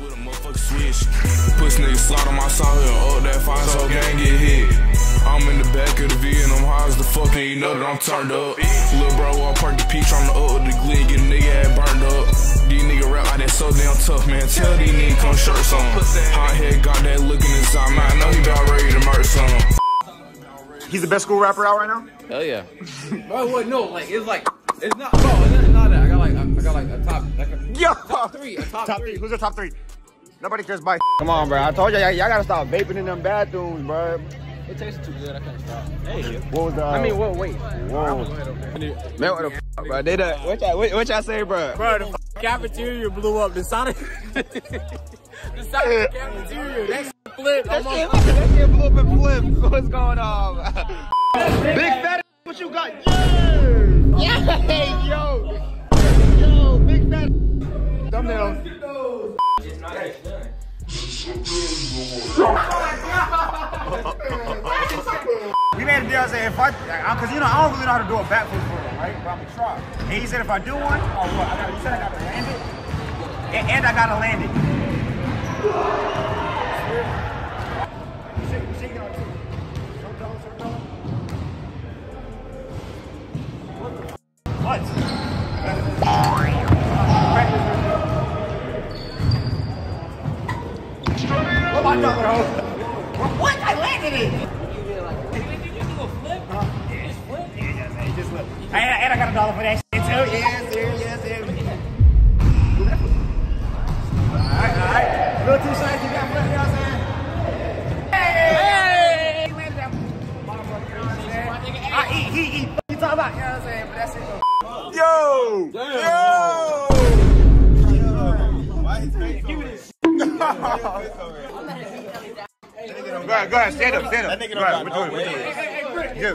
With a motherfucking switch. Push niggas slide on my side here. Oh, that fire so gang get hit. I'm in the back of the V and I'm high as the fuck and you know that I'm turned up. Lil' bro, I park the peach on the up with the glee, get a nigga ass burned up. These niggas rap like that so damn tough, man. Tell these niggas come shirts on. Hot head got that look in his eye, man. I know he about ready to murder some. He's the best school rapper out right now? Hell yeah. Bro, what? No, like, it's like, it's not, bro, it's not that. I got like, I got like a top, like a Yo. top three, a top, top three. Who's your top three? Nobody cares, bye. Come on, bro. I told y'all, y'all gotta stop vaping in them bathrooms, bro. It tastes too good, I can't stop. Hey, what was the? I mean, what? Wait. Whoa. Man, what the f, bro? They done, what y'all, what y'all say, bro? Bro, the f cafeteria blew up. The side of the side of the cafeteria, that flipped. That shit blew up and flipped. What's going on? Big fat, what you got? Yeah. Yeah, hey, yo, yo, big fat thumbnail. We made a deal. I said if I, cause you know I don't really know how to do a backflip for him, right? But I'm gonna try. And he said if I do one, oh what? I gotta, he said I gotta land it, and, and I gotta land it. Shake, shake it on too. So dumb, so dumb. What? What? I landed it! Did you just do a flip? Yeah, just flip? Yeah, just flip. And I got a dollar for that shit too. Yes, yes, yes, yes. Alright, alright. Real two sides, you got flip, you know what I'm saying? Hey! He landed that motherfucker, you know what I'm saying? I eat, he eat, you talking about, you know what I'm saying? But that's it. Yo! Damn. Yo! Why is face over it? Go ahead, go ahead, stand up, stand up. That nigga don't got no way. Hey, hey,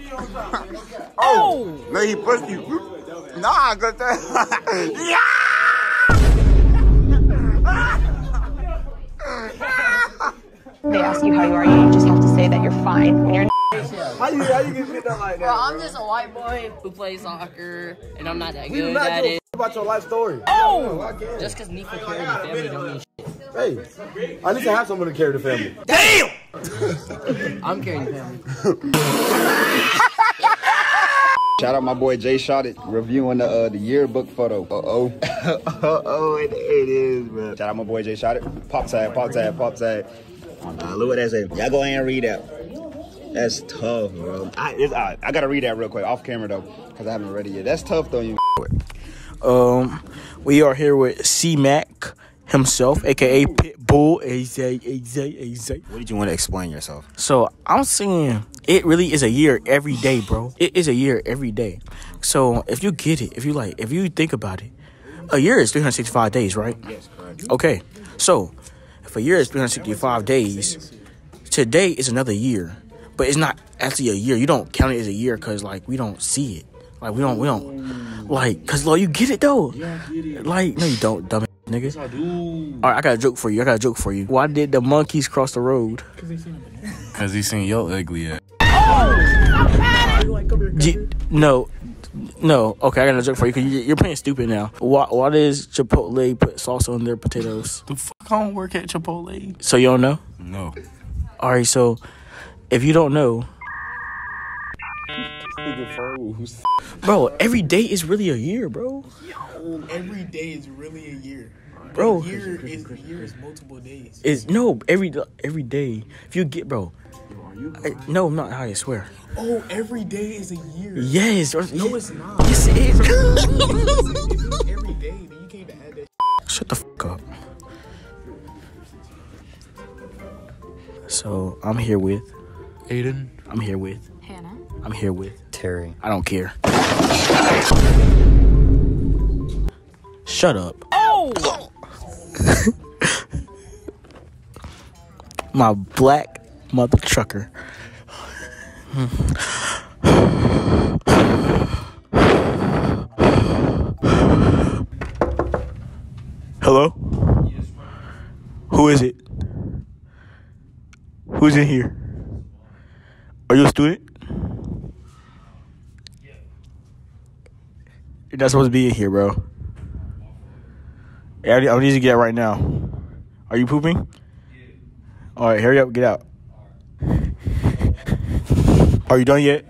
hey, oh! No, he pushed you. Nah, go there. Yeah! They ask you how you are, you just have to say that you're fine when you're How you, how you get shit done like that? Bro, I'm bro. just a white boy who plays soccer, and I'm not that we good not at it. About your life story. Oh! I know, I just because Nico carried the family minute, don't mean shit. Hey, I need to have someone to carry the family. Damn! I'm carrying the family. Shout out my boy Jay Shot It, reviewing the uh, the yearbook photo. Uh-oh. Uh-oh, it, it is, man. Shout out my boy Jay Shot It. Pop tag, pop tag, pop tag. Uh, look what that says. Y'all go ahead and read that. That's tough, bro. I, it's, I I gotta read that real quick off camera though, cause I haven't read it yet. That's tough though. You. Um, we are here with C Mac himself, aka Pitbull. A Z, A Z, A Z. What did you want to explain yourself? So I'm saying it really is a year every day, bro. It is a year every day. So if you get it, if you like, if you think about it, a year is three hundred sixty-five days, right? Yes, correct. Okay, so if a year is three hundred sixty-five days, today is another year. But it's not actually a year. You don't count it as a year because, like, we don't see it. Like, we don't, we don't, like, because, Lord, you get it, though. Like, no, you don't, dumb nigga. All right, I got a joke for you. I got a joke for you. Why did the monkeys cross the road? Because he seen your ugly ass. Oh! No, no. Okay, I got a joke for you because you're playing stupid now. Why, why does Chipotle put salsa on their potatoes? The fuck, I don't work at Chipotle. So you don't know? No. All right, so... if you don't know, bro, every day is really a year, bro. Yo, every day is really a year, bro. A year is a year is multiple days. Is no every every day. If you get, bro. I, no, I'm not high, I swear. Oh, every day is a year. Yes. Or, no, it's not. Yes, it is. Every day, then you can't even add that. Shut the fuck up. So I'm here with. Aiden. I'm here with. Hannah. I'm here with. Terry. I don't care. Shut up. Oh! My black mother trucker. Hello? Yes, who is it? Who's in here? Are you a student? Yeah. You're not supposed to be in here, bro. I need, I need you to get out right now. Are you pooping? Yeah. All right, hurry up, get out. Are you done yet?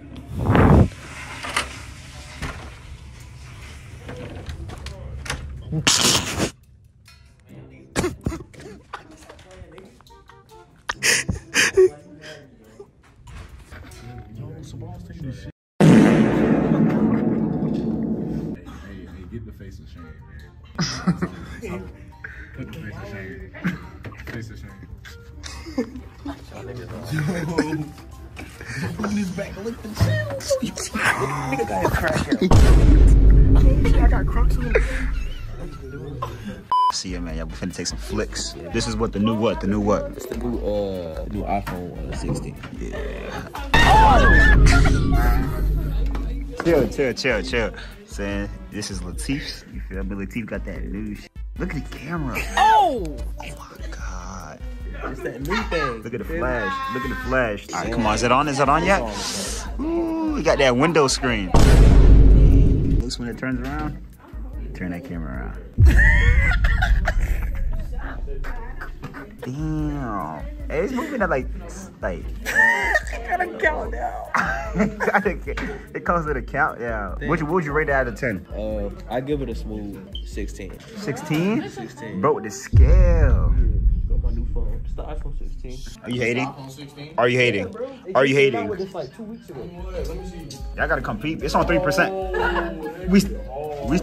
See ya, man. Y'all finna take some flicks. Yeah. This is what the new what? The new what? It's the new uh new iPhone uh, sixteen. Yeah. Oh! Chill, chill, chill, chill. Saying this is Latif's. You feel me? Latif got that new shit. Look at the camera. Oh! Oh my god. It's that new thing. Look at the flash. Look at the flash. All right, come on. Is it on? Is it on yet? Ooh, we got that window screen. Looks when it turns around. Turn that camera around. Damn. Hey, it's moving at like, like. I gotta count now. It comes with a count, yeah. What would you rate it out of ten? Uh, I give it a smooth sixteen. sixteen? sixteen. Bro, with the scale. Got my new phone. It's the iPhone sixteen. Are you hating? Are you hating? Are you hating? It's like two weeks ago. Y'all gotta compete. It's on three percent. We.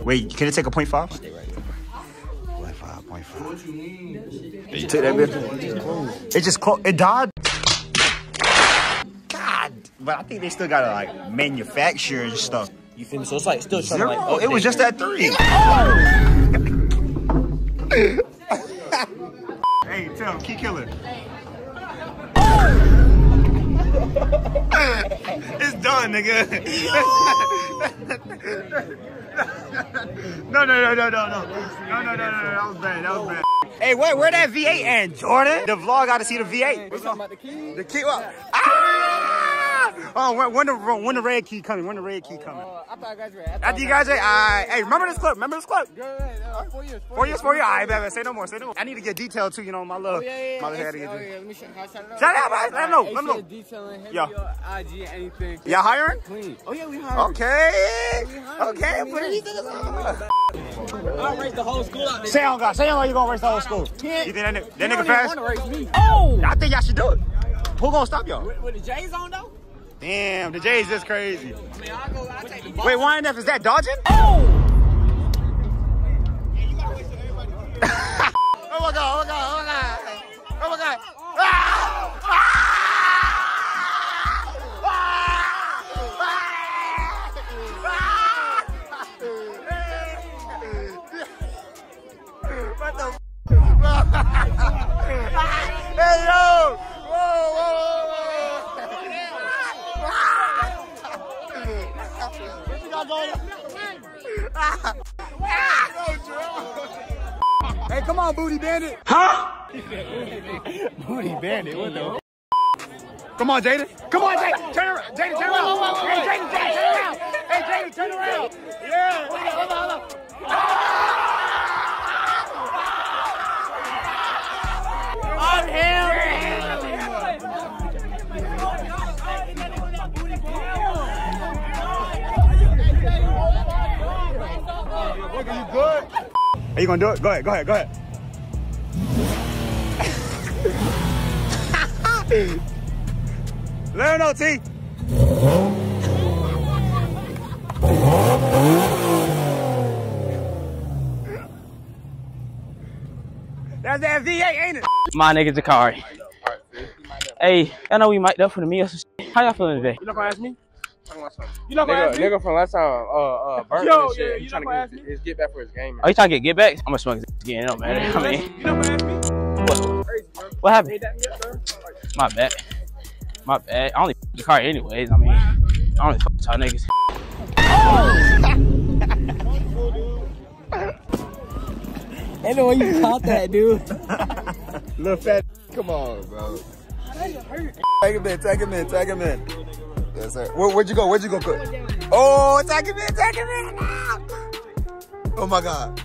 Wait, can it take a point five? Point five, point five. What you mean? Did you take that bit? It just closed. It died. God, but I think they still gotta like manufacture and stuff. You feel me? So it's like still trying to like. Oh, it was just that three. Hey, tell him, keep killing. It's done, nigga. No, no, no, no, no, no, no, no, no, no, no, that was bad, that was bad. Hey, wait, where that V eight at, Jordan? The vlog got to see the V eight. What's up? The key? The key, well, ah! Oh, when the, when the red key coming, when the red key coming. Uh, I thought you guys were at. After you guys were at, hey, remember this clip, remember this clip? Uh, four years, four, four years, four years, all right, baby, say no more, say no more. I need to get detailed too, you know, my love. Oh, yeah, yeah, my yeah, yeah, yeah, let me shout out. Shout out, let them know, let them know. Detailing, hit me on I G, anything. Y'all hiring? Clean. Oh, yeah, we hiring. Okay, we hiring. Okay, okay. What do you think it's on? I'll race the whole school out there. Say on God, say on God, you gonna race the whole school. Can't, you think that, that nigga fast? Oh! I think y'all should do it. Who gonna stop y'all? With, with the J's on though? Damn, the J's is crazy. I mean, I'll go, I'll take the ball. Wait, Y N F, is that dodging? Oh! Yeah, you gotta waste it, everybody. Oh my god, oh my god, oh my god. Oh my god. Oh. Ah! Ah! Ah! Ah! Ah! Ah! What the f***? Hey, yo! Whoa, whoa, whoa, whoa. What you got going on? Hey, come on, Booty Bandit. Huh? Booty Bandit, what the? Come on, Jaden. Come on, Jaden. Turn around. Jaden, turn around. Hey, Jaden, Jaden, turn around. Hey, Jaden, turn around. Yeah. Hold on, hold on. On him. You good? Are you gonna do it? Go ahead, go ahead, go ahead. Learn O T. That's that V eight, ain't it? My nigga Zakari. Hey, I know we might up for the meal. How y'all feeling today? You not gonna ask me? You know nigga, nigga from last time, uh, uh, burnt yo, shit. Yeah, you trying to get his get back for his game. Man. Are you trying to get get back? I'm gonna smoke his again, up, man. You know, I mean, you know what happened? What, what happened? That, my bad, my bad. I only f***ed the car anyways. I mean, I only f***ed y'all niggas. Oh! Ain't no way you caught that, dude. Little fat. Come on, bro. Take him in, take him in, take him in. Yes, sir. Where, where'd you go? Where'd you go? Oh, take him in, take him in. Oh my God.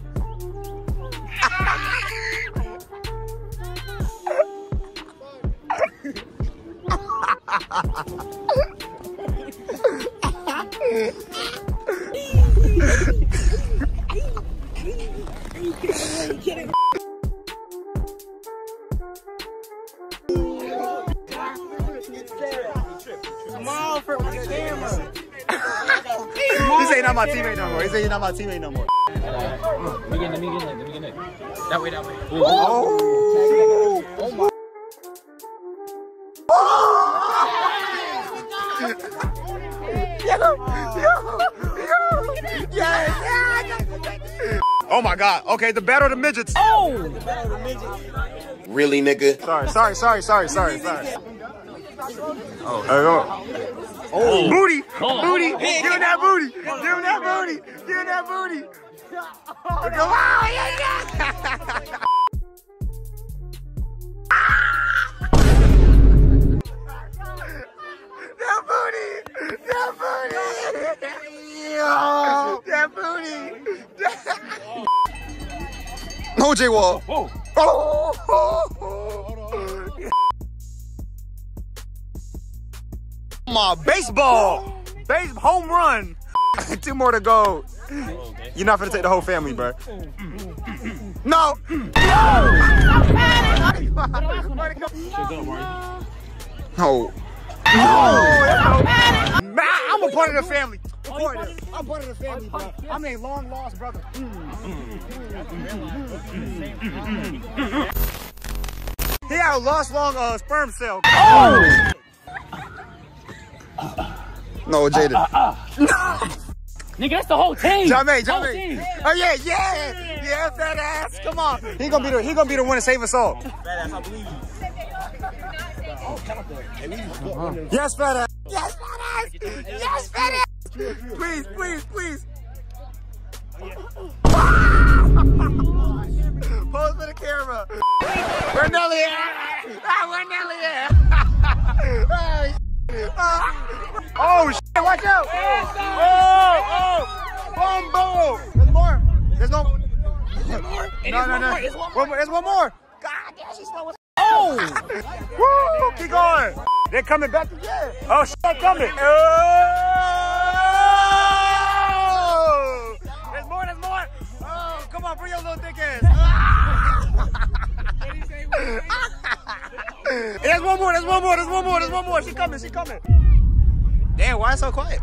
Smile for the camera. He say you're not my teammate no more. He say you're not my teammate no more. Let me get in, let me get in, let me get in. That way, that way. Oh, oh my. Oh my God. Okay, the battle of the midgets. Oh! The battle of the midgets. Really, nigga? Sorry, sorry, sorry, sorry, sorry, sorry. Oh, oh. Oh. Booty! Oh. Booty! Give him that booty! Give him that booty! Give him that booty! Oh, no. Oh, yeah, yeah. That booty! That booty! Yo! That booty! No, J Wall! Oh! Oh! Oh. Oh. Yeah. My baseball! Base home run! Two more to go. You're not gonna take the whole family, bro. No! No! No! Oh, no. I'm a part of the family. I'm part of the family. I'm part of the family, bro. I'm a long lost brother. He had a lost long uh, sperm cell. Oh! No, Jaden. Uh, uh, uh. No. Nigga, that's the whole team. Jermaine, Jermaine. Oh yeah, yeah, yeah, fat ass. Come on. He gonna be the he gonna be the one to save us all. Fat ass, I believe you. Yes, fat ass. Yes, fat ass. Yes, fat ass. Please, please, please. Pose for the camera. Where Nelly at? Where Nelly at? Oh, shit. Watch out. Oh, oh. Bombo. There's more. There's no. No, no, no. There's one more. God damn, she's slow. Oh! Woo! Keep going! They're coming back again! Oh shit, they're coming! Oh! There's more, there's more! Oh, come on, bring your little dick ass! There's one more, there's one more, there's one more, there's one more! She coming, she coming! Damn, why so quiet?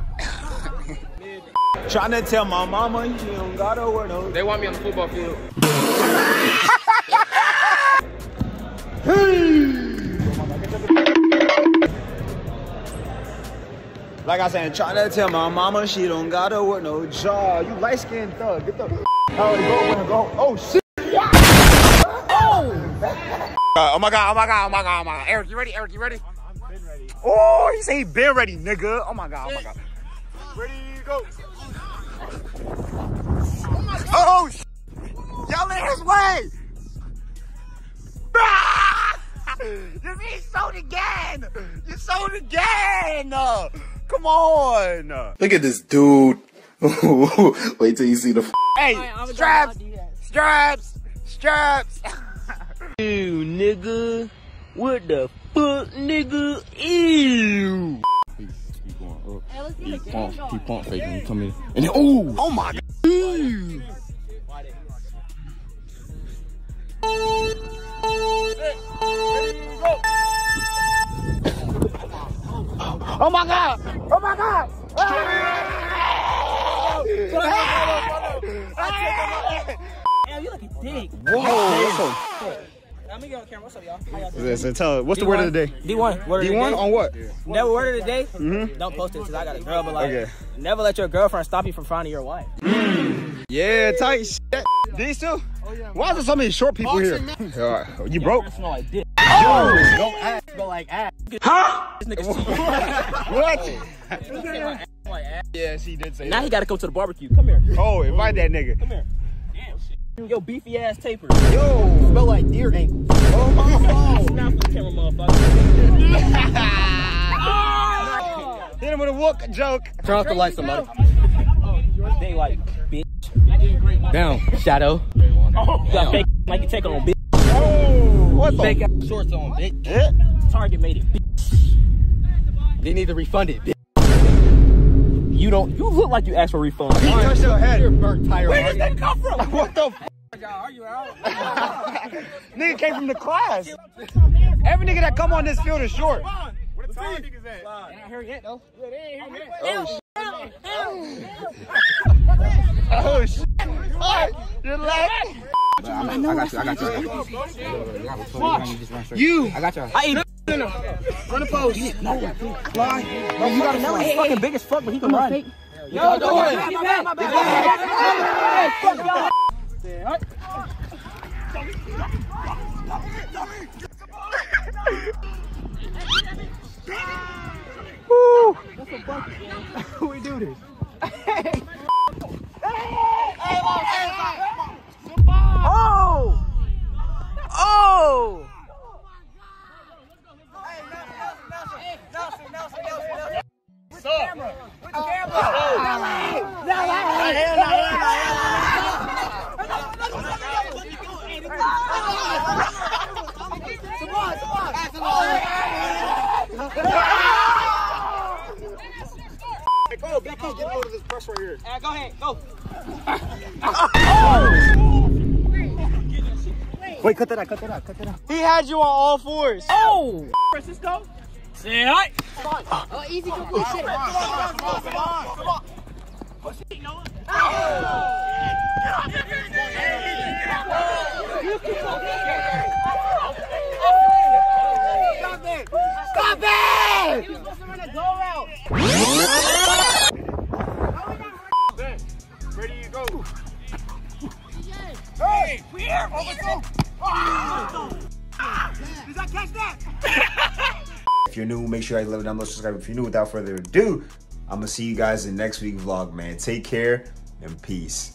Trying to tell my mama you don't gotta wear no. They want me on the football field. Hey! Like I said, trying to tell my mama she don't gotta work no job. You light skinned thug. Get the oh, go, go. Oh shit! Oh! Oh my God! Oh my God! Oh my God! Oh my God! Eric, you ready? Eric, you ready? I'm, I'm been ready. Oh, he say he been ready, nigga. Oh my God! Oh my God! Ready to go? Oh, my God. Oh shit! Y'all in his way! He sold again! You sold again! Uh, come on! Look at this dude. Wait till you see the f. Hey! Right, straps, straps! Straps! Straps! Ew, nigga. What the fuck, nigga? Ew! He's, he's going up. Hey, he pump, he pump fake when you come in. And then, ooh! Oh my God! Ew! Oh my God! Oh my God! Damn, you look a dick. Whoa! Let me get on camera. What's up, y'all? How y'all doing? Listen, tell us, what's the word of the day? D one. Word of the day. D one on what? Never word of the day? Mm-hmm. Don't post it because I got a girl, but like, okay. Never let your girlfriend stop you from finding your wife. Mm. Yeah, tight shit. These two? Oh, yeah, why is there so many short people Austin, here? Right. You broke? Like dick. Oh! Yo, don't ass, but like ass. Huh? This nigga what? What? Like like yeah, she did say now that. Now he gotta come to the barbecue. Come here. Oh, invite that nigga. Come here. Damn shit. Yo, beefy ass taper. Yo! Smell like deer ankle. Oh, my God. Snap the camera, motherfucker. woke joke. Turn off the lights, somebody. Daylight, bitch. Down, shadow. Oh, got fake like you take on, bitch. Oh, what the? Fake shorts on, bitch. Yeah. Target made it, bitch. They need to refund it, bitch. You don't. You look like you asked for a refund. You touched your head. You're burnt tire. Where did that come from? What the? Are you out? Nigga came from the class. Every nigga that come on this field is short. Where the tall niggas at? They ain't here yet though. Yeah, they ain't here yet. Oh shit. Oh shit. Alright, you're left. I got you. I got you. You. I got you. I ain't. Run the post. No, fly. You gotta know he's fucking big as fuck, but he can run. Yo, don't worry. My bad, my bad. What? Woo! That's a bucket. We do this. Oh! Oh! Hey, Nelson, Nelson, Nelson, Nelson, Nelson. With the camera. With the camera. Nelly! Nelly! Go, get a load of this press right here. Go ahead, go. Wait, cut that out, cut that out, cut that out. He had you on all fours. Oh! Francisco? Say hi. Come on. Oh, easy, come on, come on, come on, come on, come on. Push it, Noah. Oh! Stop it! Stop it! He was supposed to run a goal route. Where do you go? Hey! We here! Over the top! Did I catch that? If you're new, make sure you leave a down below, subscribe if you're new. Without further ado, I'm gonna see you guys in next week's vlog, man. Take care and peace.